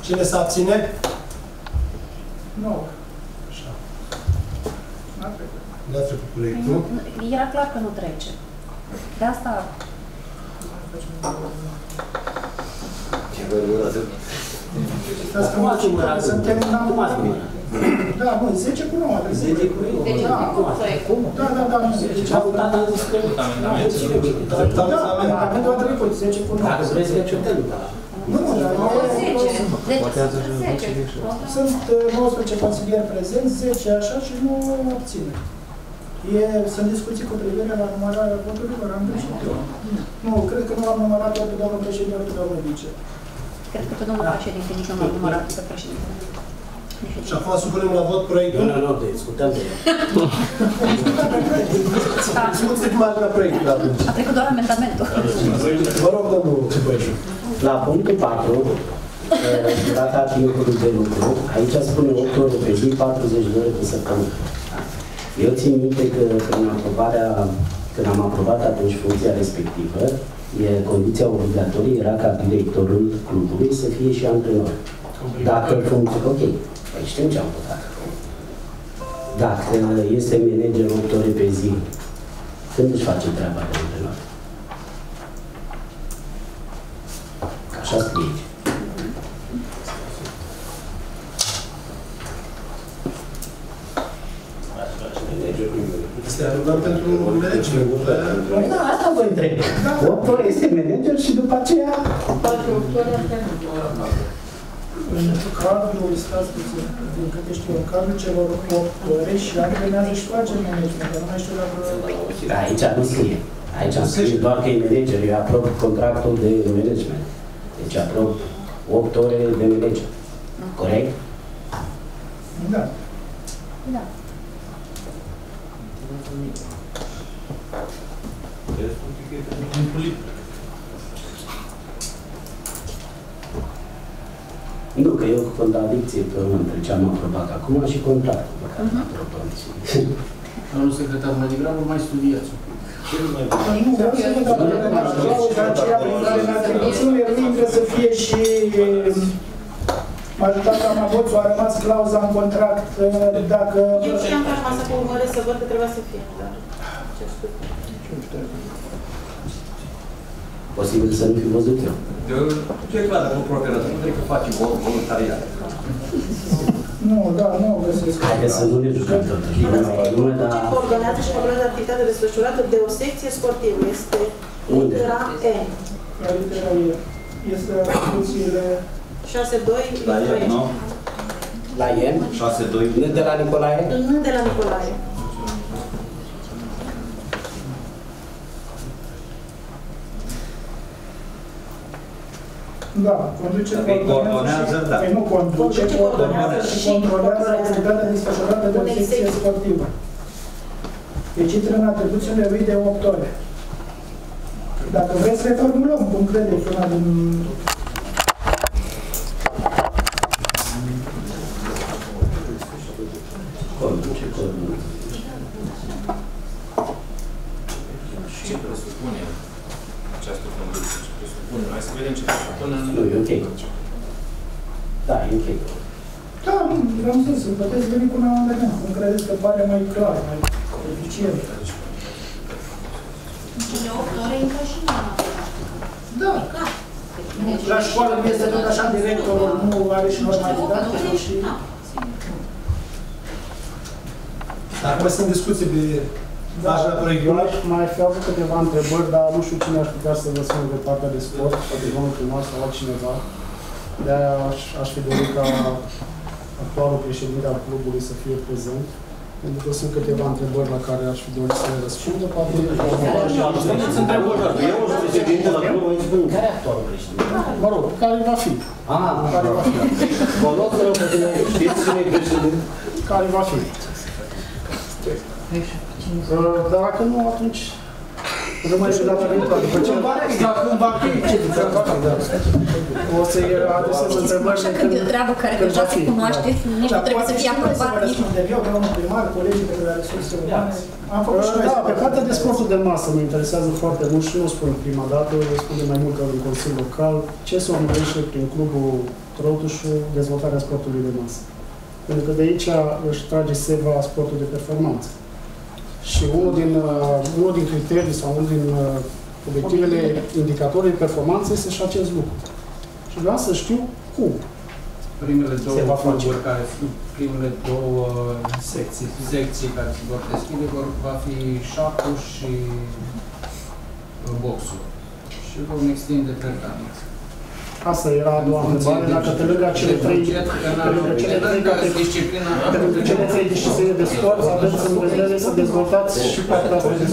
Cine se abține? nouă. Așa. N-a trecut proiectul. Era clar că nu trece. De asta... Acum ați mâna, suntem în acum ați mâna. Da, bun, zece cu nouă. zece cu nouă. Da, da, da, nu zece. A votat anul trecut. Da, anul trecut, zece cu nouă. Dacă vreți să acceptăm, da. Nu, nu, nu. Sunt nouăsprezece consilieri prezenți, zece așa și nu obține. Sunt discuții cu privire la numărarea voturilor, am greșit eu. Nu, cred că nu am numărat pe domnul președinte, pe domnul vice. Cred că pe domnul președinte nici nu am numărat pe președinte. Și acum supunem la vot proiectul? Nu, nu, nu, discutăm de el. Discuți mai la proiectul atunci. A trecut doar amendamentul. Vă rog, domnul Ciupeșu. La punctul patru, data timpului de lucru, aici spune opt ore pe zi, patruzeci de ore pe săptămână. Eu țin minte că când am aprobat, când am aprobat atunci funcția respectivă, condiția obligatorie era ca directorul clubului să fie și antrenor. Dacă funcție, ok, păi știm ce am votat. Dacă este manager opt ore pe zi, când își face treaba de antrenor? Așa scrie. Este aruncat pentru management. Da, asta vă întreb. opt ore este manager și după aceea... patru opt ore în cadrul, stați puțin, din câte știu, în cadrul celor opt ore și antrenează și face management, dar nu mai știu dacă... Aici nu scrie. Aici scrie doar că e manager, eu aprob contractul de management. Deci aprob opt ore de manager. Corect? Da. Da. Nu, că e o contradicție pe urmă între ce am aprobat acum și contractul pe care am aprobat. Domnul secretar, mai degrabă mai studiați. Nu, vreau să vă dau că aceea prin atribuțiune limită să fie și majoritatea mea voțu a rămas clauza în contract dacă... Eu și am faci masă cu urmăresc să văd că trebuia să fie, dar... Posibil să nu fi văzut eu. Tu e clar, dacă nu proferă, nu trebuie că faci o voluntariat. Nu, da, nu o găsesc. Haide să nu ne jucăm totuși. Cel că organează și programă de activitate desfășurată de o secție sportivă este litera E. La litera E. Este atribuțiile... șase doi... La E, nu? La E? șase doi... Nu de la Nicolae? Nu de la Nicolae. Da, conduce, coordonează, da. Păi nu conduce, coordonează și controlează activitatea desfășurată de o secție sportivă. Deci intră în atribuțiile lui de opt ore. Dacă vreți, reformulăm, cum credeți, una din... Conduce, coordonează. Ce presupune această conducție? Bun, hai să vedem ce facem până... Nu, e ok. Da, e ok. Da, vreau să zic, puteți veni cu un amendament, cum credeți că pare mai clar, mai eficient. Cele opt ore intră și nu am apelat. Da. La școală nu este tot așa directorul, nu are și normalitate și... Dar mai sunt discuții de... Da, mai fi avut câteva întrebări, dar nu știu cine aș putea să vă spun de partea de sport, poate domnul primar sau altcineva. De-aia aș fi dorit ca actualul președinte al clubului să fie prezent, pentru că sunt câteva întrebări la care aș fi dorit să le răspundă. Poate sunt întrebări, dar eu sunt președinte la clubul aici. Care e actualul președinte? Mă rog, care va fi. Ah, care va fi. Vă luați mereu pe tine, știți cine e președinte? Care va fi. Dacă nu, atunci... Rămâne și data viitoare. O să-i adresez întrebări și când va fi. Dar poate și nu să vă răspundem eu, domnul primar, colegii de la resurse umane. Da, pe partea de sportul de masă mă interesează foarte mult și nu o spun prima dată, o spun de mai mult ca în Consiliul Local, ce se urmărește prin Clubul Trotușul dezvoltarea sportului de masă. Pentru că de aici își trage seva sportul de performanță. Și unul din, unul din criterii sau unul din obiectivele indicatorii performanței este și acest lucru. Și vreau să știu cum. primele două cluburi care primele două secții, secții care se vor deschide vor, va fi șapul și boxul. Și vom extinde pe teren. Asta era a doua întrebare, dacă pe lângă cele trei discipline de sport, aveți în vedere să dezvoltați și partea asta de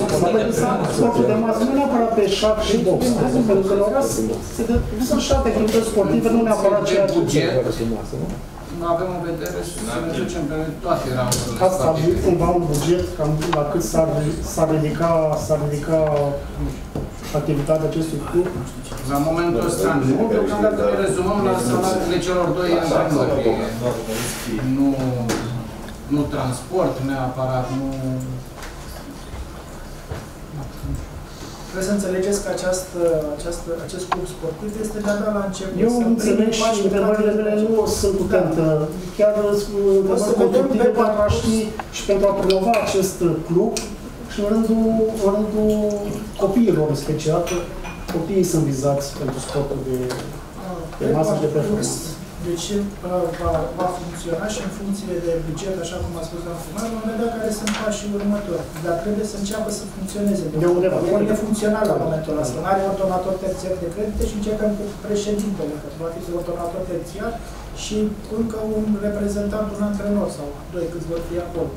sportul de masă, nu neapărat pe șac și box, pentru că în oraș sunt șapte activități sportive, nu neapărat ceea ce nu avem în vedere să ne ducem pe toate ramurile. Asta a avut cumva un buget, cam la cât s-ar ridica, s-ar ridica activitatea acestui club? La momentul ăsta nu, deocamdată ne rezumăm la salariile celor doi antrenori. Nu, nu transport neapărat, nu... Trebuie să înțelegeți că această, această, acest club sportiv este de-abia la început. Eu înțeleg și întrebările mele nu sunt cu cantă. Chiar întrebări constructive pentru a ști și pentru a promova acest club și în rândul, în rândul copiilor în special. Copiii sunt vizați pentru sportul de, de masă și de performanță. Deci va, va funcționa și în funcție de buget, așa cum a spus la final, vom vedea care sunt pașii următori. Dar trebuie să înceapă să funcționeze. De undeva. E funcțional la momentul ăsta. Nu are un ordonator terțiar de credite și începem cu președintele, că va fi un ordonator terțiar și încă un reprezentant, un antrenor sau doi câți vor fi acolo.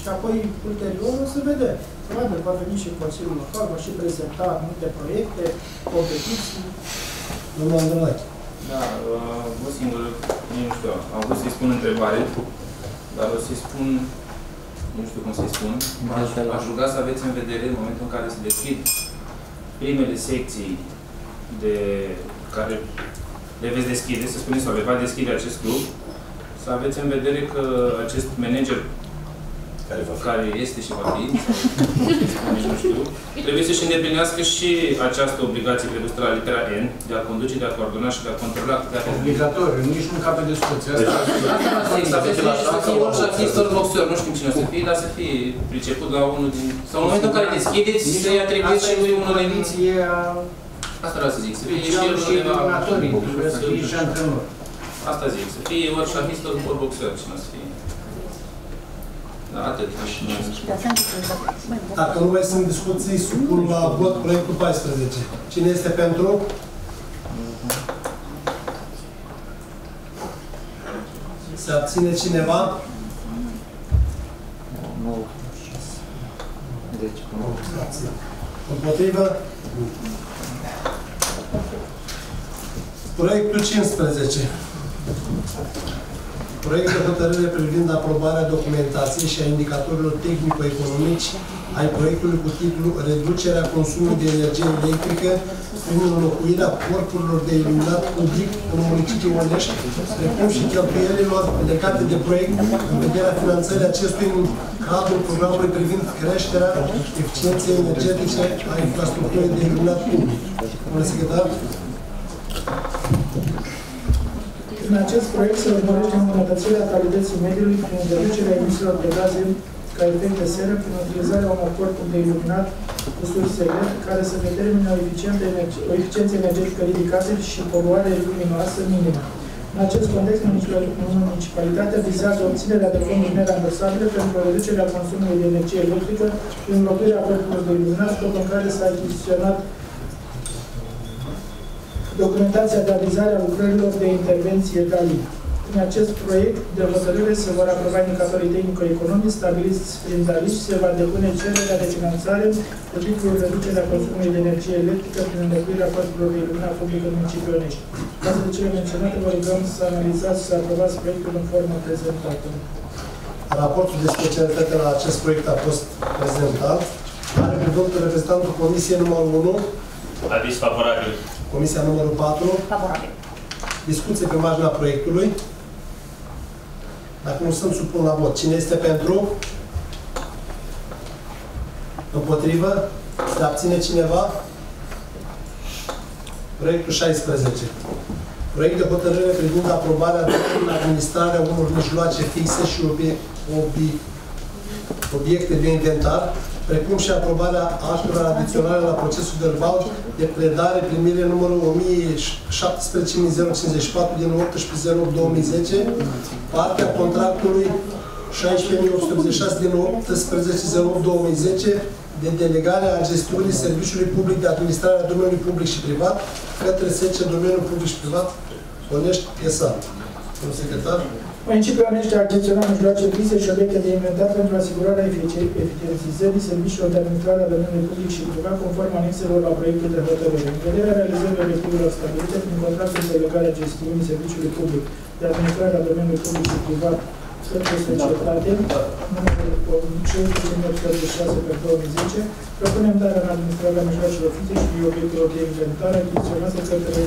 Și apoi, ulterior, o să vedem. Probabil va veni și Consiliul Local, va și prezenta multe proiecte, competiții. Domnul Andrălache. Da, o singură, nu știu, am vrut să-i spun întrebare, dar o să-i spun, nu știu cum să-i spun, aș, aș ruga să aveți în vedere, în momentul în care se deschid primele secții de care le veți deschide, să spunem, sau le va deschide acest club, să aveți în vedere că acest manager care, care este și va fi, nu știu, trebuie să-și îndeplinească și această obligație prevăzută la litera N, de a conduce, de a coordona și de a controla activitatea. Obligatoriu, nici nu cape discuție. Asta să fie orice artist, ori boxer, nu știm cine o să fie, dar să fie priceput la unul din... Sau în momentul în care deschideți, să-i atribuiți și lui unul din... Asta vreau să zic, să fie și el și eliminatorii, trebuie să fie și antrenor. Asta zic, să fie orice artist, ori boxer, cine să fie. Dacă nu mai sunt discuții, supun la vot proiectul paisprezece. Cine este pentru? Se abține cineva? Împotrivă? Proiectul cincisprezece. Proiect de hotărâre privind aprobarea documentației și a indicatorilor tehnico-economici ai proiectului cu titlu Reducerea consumului de energie electrică prin înlocuirea corpurilor de iluminat public în municipiul Onești, precum și cheltuielilor legate de proiect în vederea finanțării acestui în cadrul programului privind creșterea eficienței energetice a infrastructurii de iluminat public. Domnule secretar. În acest proiect se urmărește îmbunătățirea calității mediului prin reducerea emisiilor de gaze ca efect de seră, prin utilizarea unor corpuri de iluminat cu surse L E D care să determine o eficiență energetică ridicată și poluare luminoasă minimă. În acest context, municipalitatea vizează obținerea de fonduri nerambursabile pentru reducerea consumului de energie electrică prin înlocuirea corpurilor de iluminat, scop în care s-a achiziționat documentația de avizare a lucrărilor de intervenție G A L I. În acest proiect de hotărâre se vor aproba indicatorii tehnico-economici stabiliți prin G A L I și se va depune cererea de finanțare cu titlul reducerea consumului de energie electrică prin înlocuirea costurilor de iluminare publică în municipiul Onești. Față de cele menționate, vă rugăm să analizați și să aprobați proiectul în formă prezentată. Raportul de specialitate la acest proiect a fost prezentat. Are cuvântul reprezentantul Comisiei numărul unu. Aviz favorabil. Comisia numărul patru. Favorabil. Discuție pe marginea proiectului. Dacă nu sunt, supun la vot. Cine este pentru? Împotrivă? Se abține cineva? Proiectul șaisprezece. Proiect de hotărâre privind aprobarea de administrarea unor mijloace fixe și obie, obie, obiecte de inventar precum și aprobarea actelor adiționale la procesul verbal de pledare primire numărul unu șapte șapte zero cinci patru din optsprezece zero opt două mii zece, partea contractului șaisprezece mii opt sute optzeci și șase din optsprezece zero opt două mii zece, de delegare a gestiunii serviciului public de administrare a domeniului public și privat către S C domeniul public și privat Onești S A. Domnul secretar. Municipiul Onești a gestionat mijloace vise și obiecte de inventar pentru asigurarea eficientizării serviciilor de administrare a domeniului public și privat conform anexelor la proiectul de hotărâre. În vederea realizării obiectivelor stabilite prin contractul de delegare a gestiunii serviciului public de administrare a domeniului public și privat către societate, numărul cinci mii opt sute optzeci și șase pe două mii zece, propunem darea în administrarea mijloacelor fixe și obiectelor de inventare achiziționate către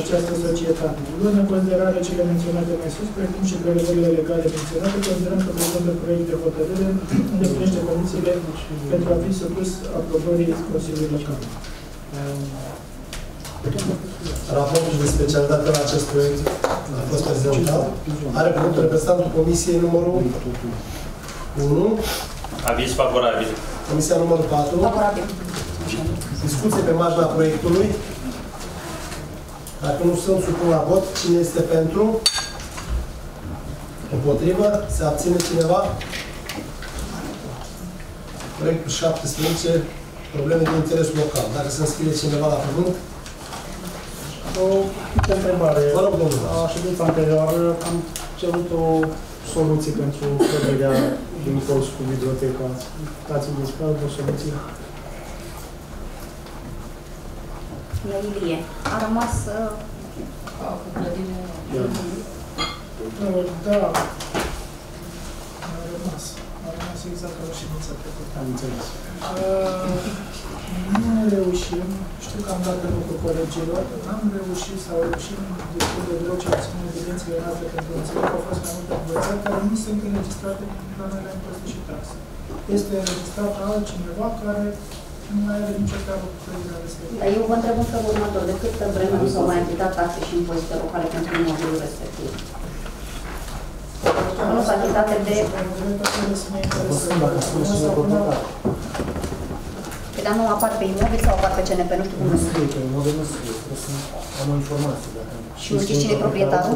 această societate. Luând în considerare cele menționate mai sus, precum și prevederile legale menționate, considerăm că prezentul proiect de hotărâre îndeplinește condițiile pentru a fi supus aprobării Consiliului Local. Raportul de specialitate la acest proiect a fost prezentat. Are cuvântul reprezentantul Comisiei numărul unu. Aviz favorabil. Comisia numărul patru. Favorabil. Discuții pe marginea proiectului. Dacă nu sunt, supun la vot. Cine este pentru? Împotrivă? Se abține cineva? Proiectul șaptesprezece. Probleme de interes local. Dacă se înscrie cineva la cuvânt. O întrebare. La ședința anterioară am cerut o soluție pentru clădirea din colț cu biblioteca. Dați-mi despre o soluție. E Ilie. A rămas cu clădirea. Da. A rămas. A rămas exact la ședința trecută. Am înțeles. Nu reușim, știu că am dat în lucru colegilor, n-am reușit sau reușim destul de greu ce am ținut evidențele noastre pentru înțeleg că au fost mai multe învățări care nu sunt înregistrate în planele impozite și taxe. Este înregistrat altcineva care nu mai are nicio treabă cu clădirea respectivă. Dar eu vă întreb în felul următor, de câtă vreme nu s-au mai aplicat taxe și impozite locale pentru imobilul respectiv? Nu s-a achitate de... Păi, dar nu apar pe imobil sau apar pe C N P, nu știu cum. Nu știu pe imobil, nu știu, trebuie să am o informație. Și nu știți cine e proprietarul?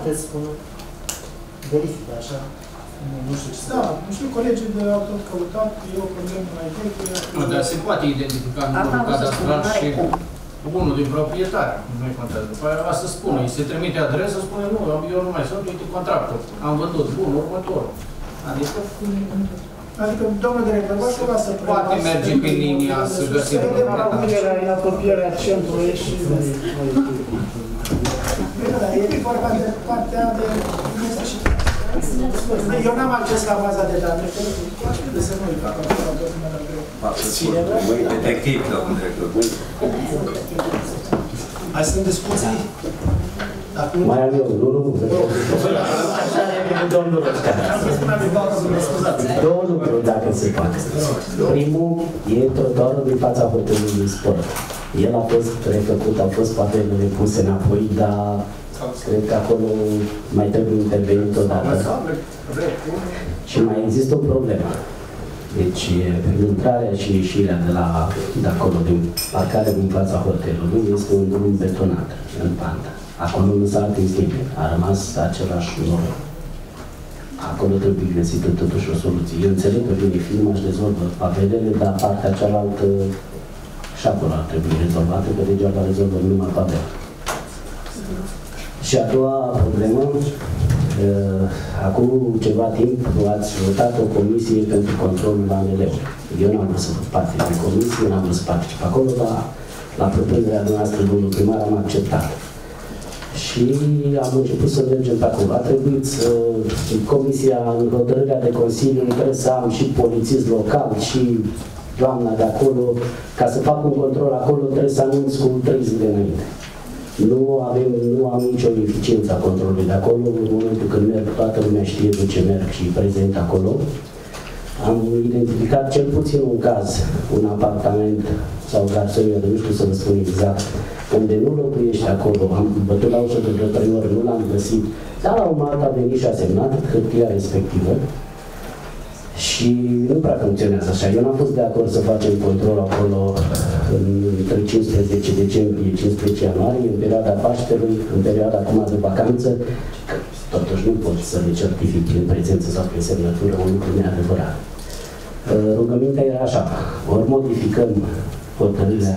Verifică, așa. Nu știu ce. Da, nu știu, colegii de au tot căutat, e o problemă mai veche. Nu, dar se poate identifica numărul cadastral și unul din proprietari. Nu-i contează. După aia să spună, îi se trimite adresa, spune nu, eu nu mai sunt, uite contractul. Am vândut, bun, următorul. Adică... Adică, domnul director, vă aș vrea să preluați... Poate merge pe linia să găsim... Să vedem apropierea, în apropierea centrului și... Da, e vorba de partea de... Eu n-am acces la baza de date, trebuie să nu-i fac acolo documentul meu. Băi, detectiv, domnul director, bun. Hai să-mi discuții? Mai am eu, nu, nu, nu. Așa ne vede domnul Răștean. Două lucruri, dacă se fac. Primul e trotuarul din fața hotelului Sport. El a fost refăcut, au fost poate repuse înapoi, dar cred că acolo mai trebuie intervenit odată. Și mai există o problemă. Deci, intrarea și ieșirea de la, de acolo, din parcare din fața hotelului, este un drum betonat în panta. Acolo nu s-a atins nimeni, a rămas același zonă. Acolo trebuie găsită totuși o soluție. Eu înțeleg că vine firma, își rezolvă pavelele, dar partea cealaltă și acolo ar trebui rezolvată, că degeaba rezolvă numai pavele. Și a doua problemă, acum ceva timp ați votat o comisie pentru controlul A M L-ului. Eu n-am vrut să fac parte din comisie, n-am vrut să particip acolo, dar la propunerea noastră, domnul primar, am acceptat. Și am început să mergem pe acolo. A trebuit să, comisia, în hotărârea de Consiliu, trebuie să am și polițist local și doamna de acolo. Ca să fac un control acolo, trebuie să anunț cu trei zile înainte. Nu avem, nu am nicio eficiență a controlului de acolo. În momentul când merg, toată lumea știe de ce merg și prezent acolo. Am identificat cel puțin un caz, un apartament sau o garsonieră, nu știu să vă spun exact, unde nu locuiești acolo, am bătut la ușă de vreo trei ori, nu l-am găsit, dar la un moment dat a venit și a semnat hârtia respectivă și nu prea funcționează așa. Eu n-am fost de acord să facem control acolo între cincisprezece decembrie, cincisprezece ianuarie, în perioada Paștelui, în perioada acum de vacanță, că totuși nu pot să le certific în prezență sau prin semnătură un lucru neadevărat. Rugămintea era așa, ori modificăm hotărârea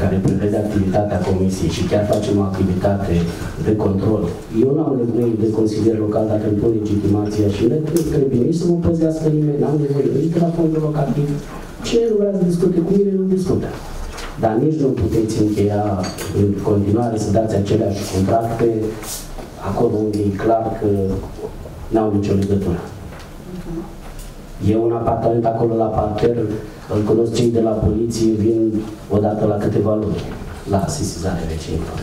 care prevede activitatea comisiei și chiar facem o activitate de control. Eu n-am nevoie de consilier local dacă îmi pun legitimația și nu trebuie nici să mă păzească nimeni, n-am nevoie nici de la fondul locativ. Cine nu vrea să discute cu mine, nu discută. Dar nici nu puteți încheia în continuare să dați aceleași contracte acolo unde e clar că n-au nicio legătură. E un apartament acolo la parter, îl cunosc cei de la poliție, vin odată la câteva luni la asesizare vecinilor.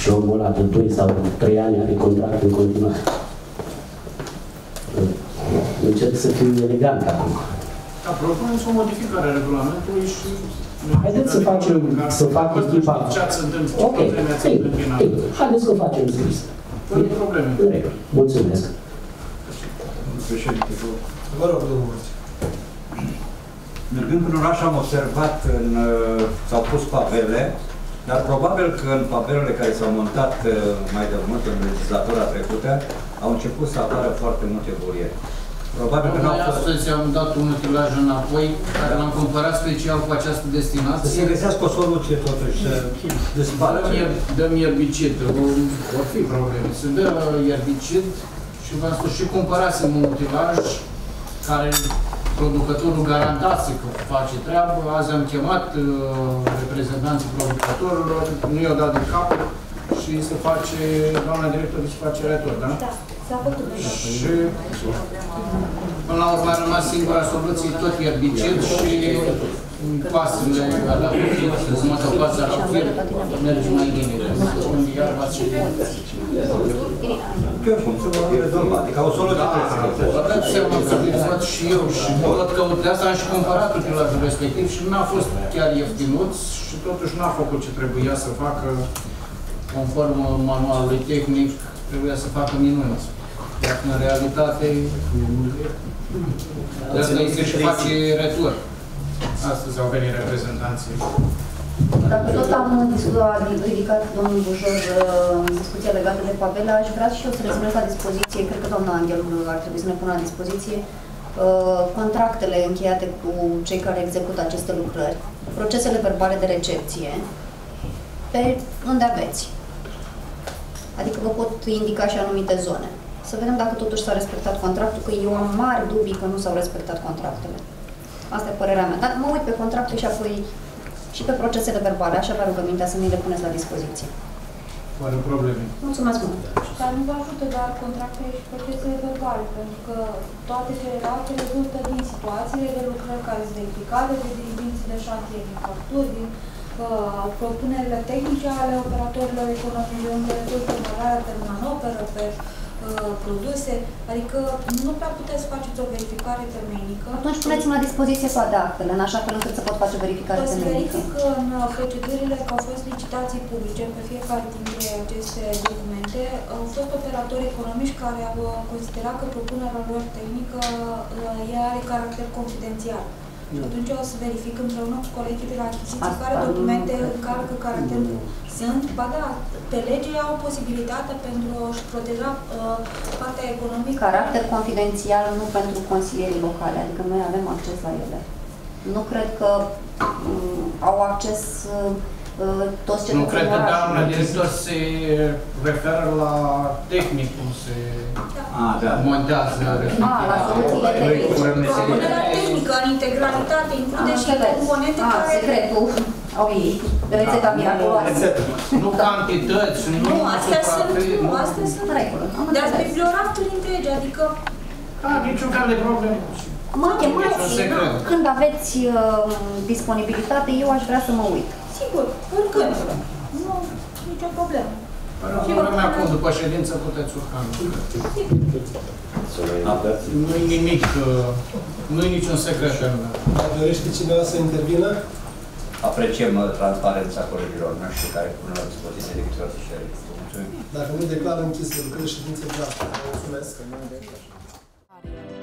Și omul ăla de doi sau trei ani are contract în continuare. Încerc să fiu elegant acum. Dar propuneți o modificare a regulamentului și... Haideți să facem, să fac echipa... Ok, haideți să facem scris. Nu e probleme. Mulțumesc. Vă rog, domnule. Mergând în oraș am observat în... s-au pus pavele, dar probabil că în pavelele care s-au montat mai de mult în legislatura trecută, au început să apară foarte multe buieri. Probabil că noi astăzi am dat un utilaj înapoi, care l-am cumpărat special cu această destinație. Să se găsească o soluție totuși, să despală. Dăm ierbicid, vor fi probleme. Să dă ierbicid și v-am spus și cumpărasem un utilaj care producătorul garantase că face treabă. Azi am chemat uh, reprezentanții producătorilor, nu i-au dat de cap și se face, doamna director, se face retor, da? Da, s-a făcut. Și până la urmă a rămas singura soluție, tot ierbicid și pasele, la jumătate o pasă la fier, merge mai bine. Chiar cum se va rezolva, adică o soluție trebuie să aveți seama că văd și eu și văd că de asta am și cumpărat utilajul respectiv și nu a fost chiar ieftinuț și totuși n-a făcut ce trebuia să facă conform manualului tehnic, trebuia să facă minunți. Iar în realitate, de asta este și face retur. Astăzi au venit reprezentanții. Dacă tot am ridicat, domnul Bujor, discuția legată de pavela, aș vrea și eu să le spuneți la dispoziție, cred că doamna Angelul ar trebui să ne pună la dispoziție, contractele încheiate cu cei care execută aceste lucrări, procesele verbale de recepție, pe unde aveți. Adică vă pot indica și anumite zone. Să vedem dacă totuși s-a respectat contractul, că eu am mari dubii că nu s-au respectat contractele. Asta e părerea mea. Dar mă uit pe contracte și apoi și pe procesele verbale. Așa vă rugămintea să mi le puneți la dispoziție. Fără probleme. Mulțumesc mult. Dar nu vă ajută doar contractele și procesele verbale, pentru că toate celelalte rezultă din situațiile de lucrări care sunt implicate, de diligențe de șantier, din facturi, din uh, propunerile tehnice ale operatorilor economice, unde rezultă mărarea pe manoperă, pe produse, adică nu prea puteți faceți o verificare termenică. Atunci puneți-mi la dispoziție toate actele, în așa fel încât să pot face o verificare termenică. Să verific în procedurile că au fost licitații publice pe fiecare dintre aceste documente, au fost operatori economici care au considerat că propunerea lor tehnică ea are caracter confidențial. Și atunci o să verific împreună cu colegii de la achiziții care documente încarcă caracterul sunt. Ba da, pe lege au posibilitatea pentru a-și proteja uh, partea economică. Caracter confidențial nu pentru consilierii locale, adică noi avem acces la ele. Nu cred că um, au acces uh, toți cei. Nu cred că doamna director se referă la tehnic, cum se montează. A, la soluțiile tehnice. În integralitate include și componente care... A, secretul. Ok, rețeta miraculoasă. Nu cantități, nu... Astea sunt, nu, astea sunt regulă. Dar biblioraftul întregi, adică... A, niciun fel de probleme. Mă chemați, când aveți disponibilitate, eu aș vrea să mă uit. Sigur, oricând. Nu, nicio problemă. Părămea acum, după ședință, puteți urca. Nu-i nimic, nu-i niciun secret. Mai dorește cineva să intervină? Apreciem transparența colegilor noștri care pun la dispoziție de câteva fișiere. Dacă nu declar închis, lucrând ședințe, mulțumesc.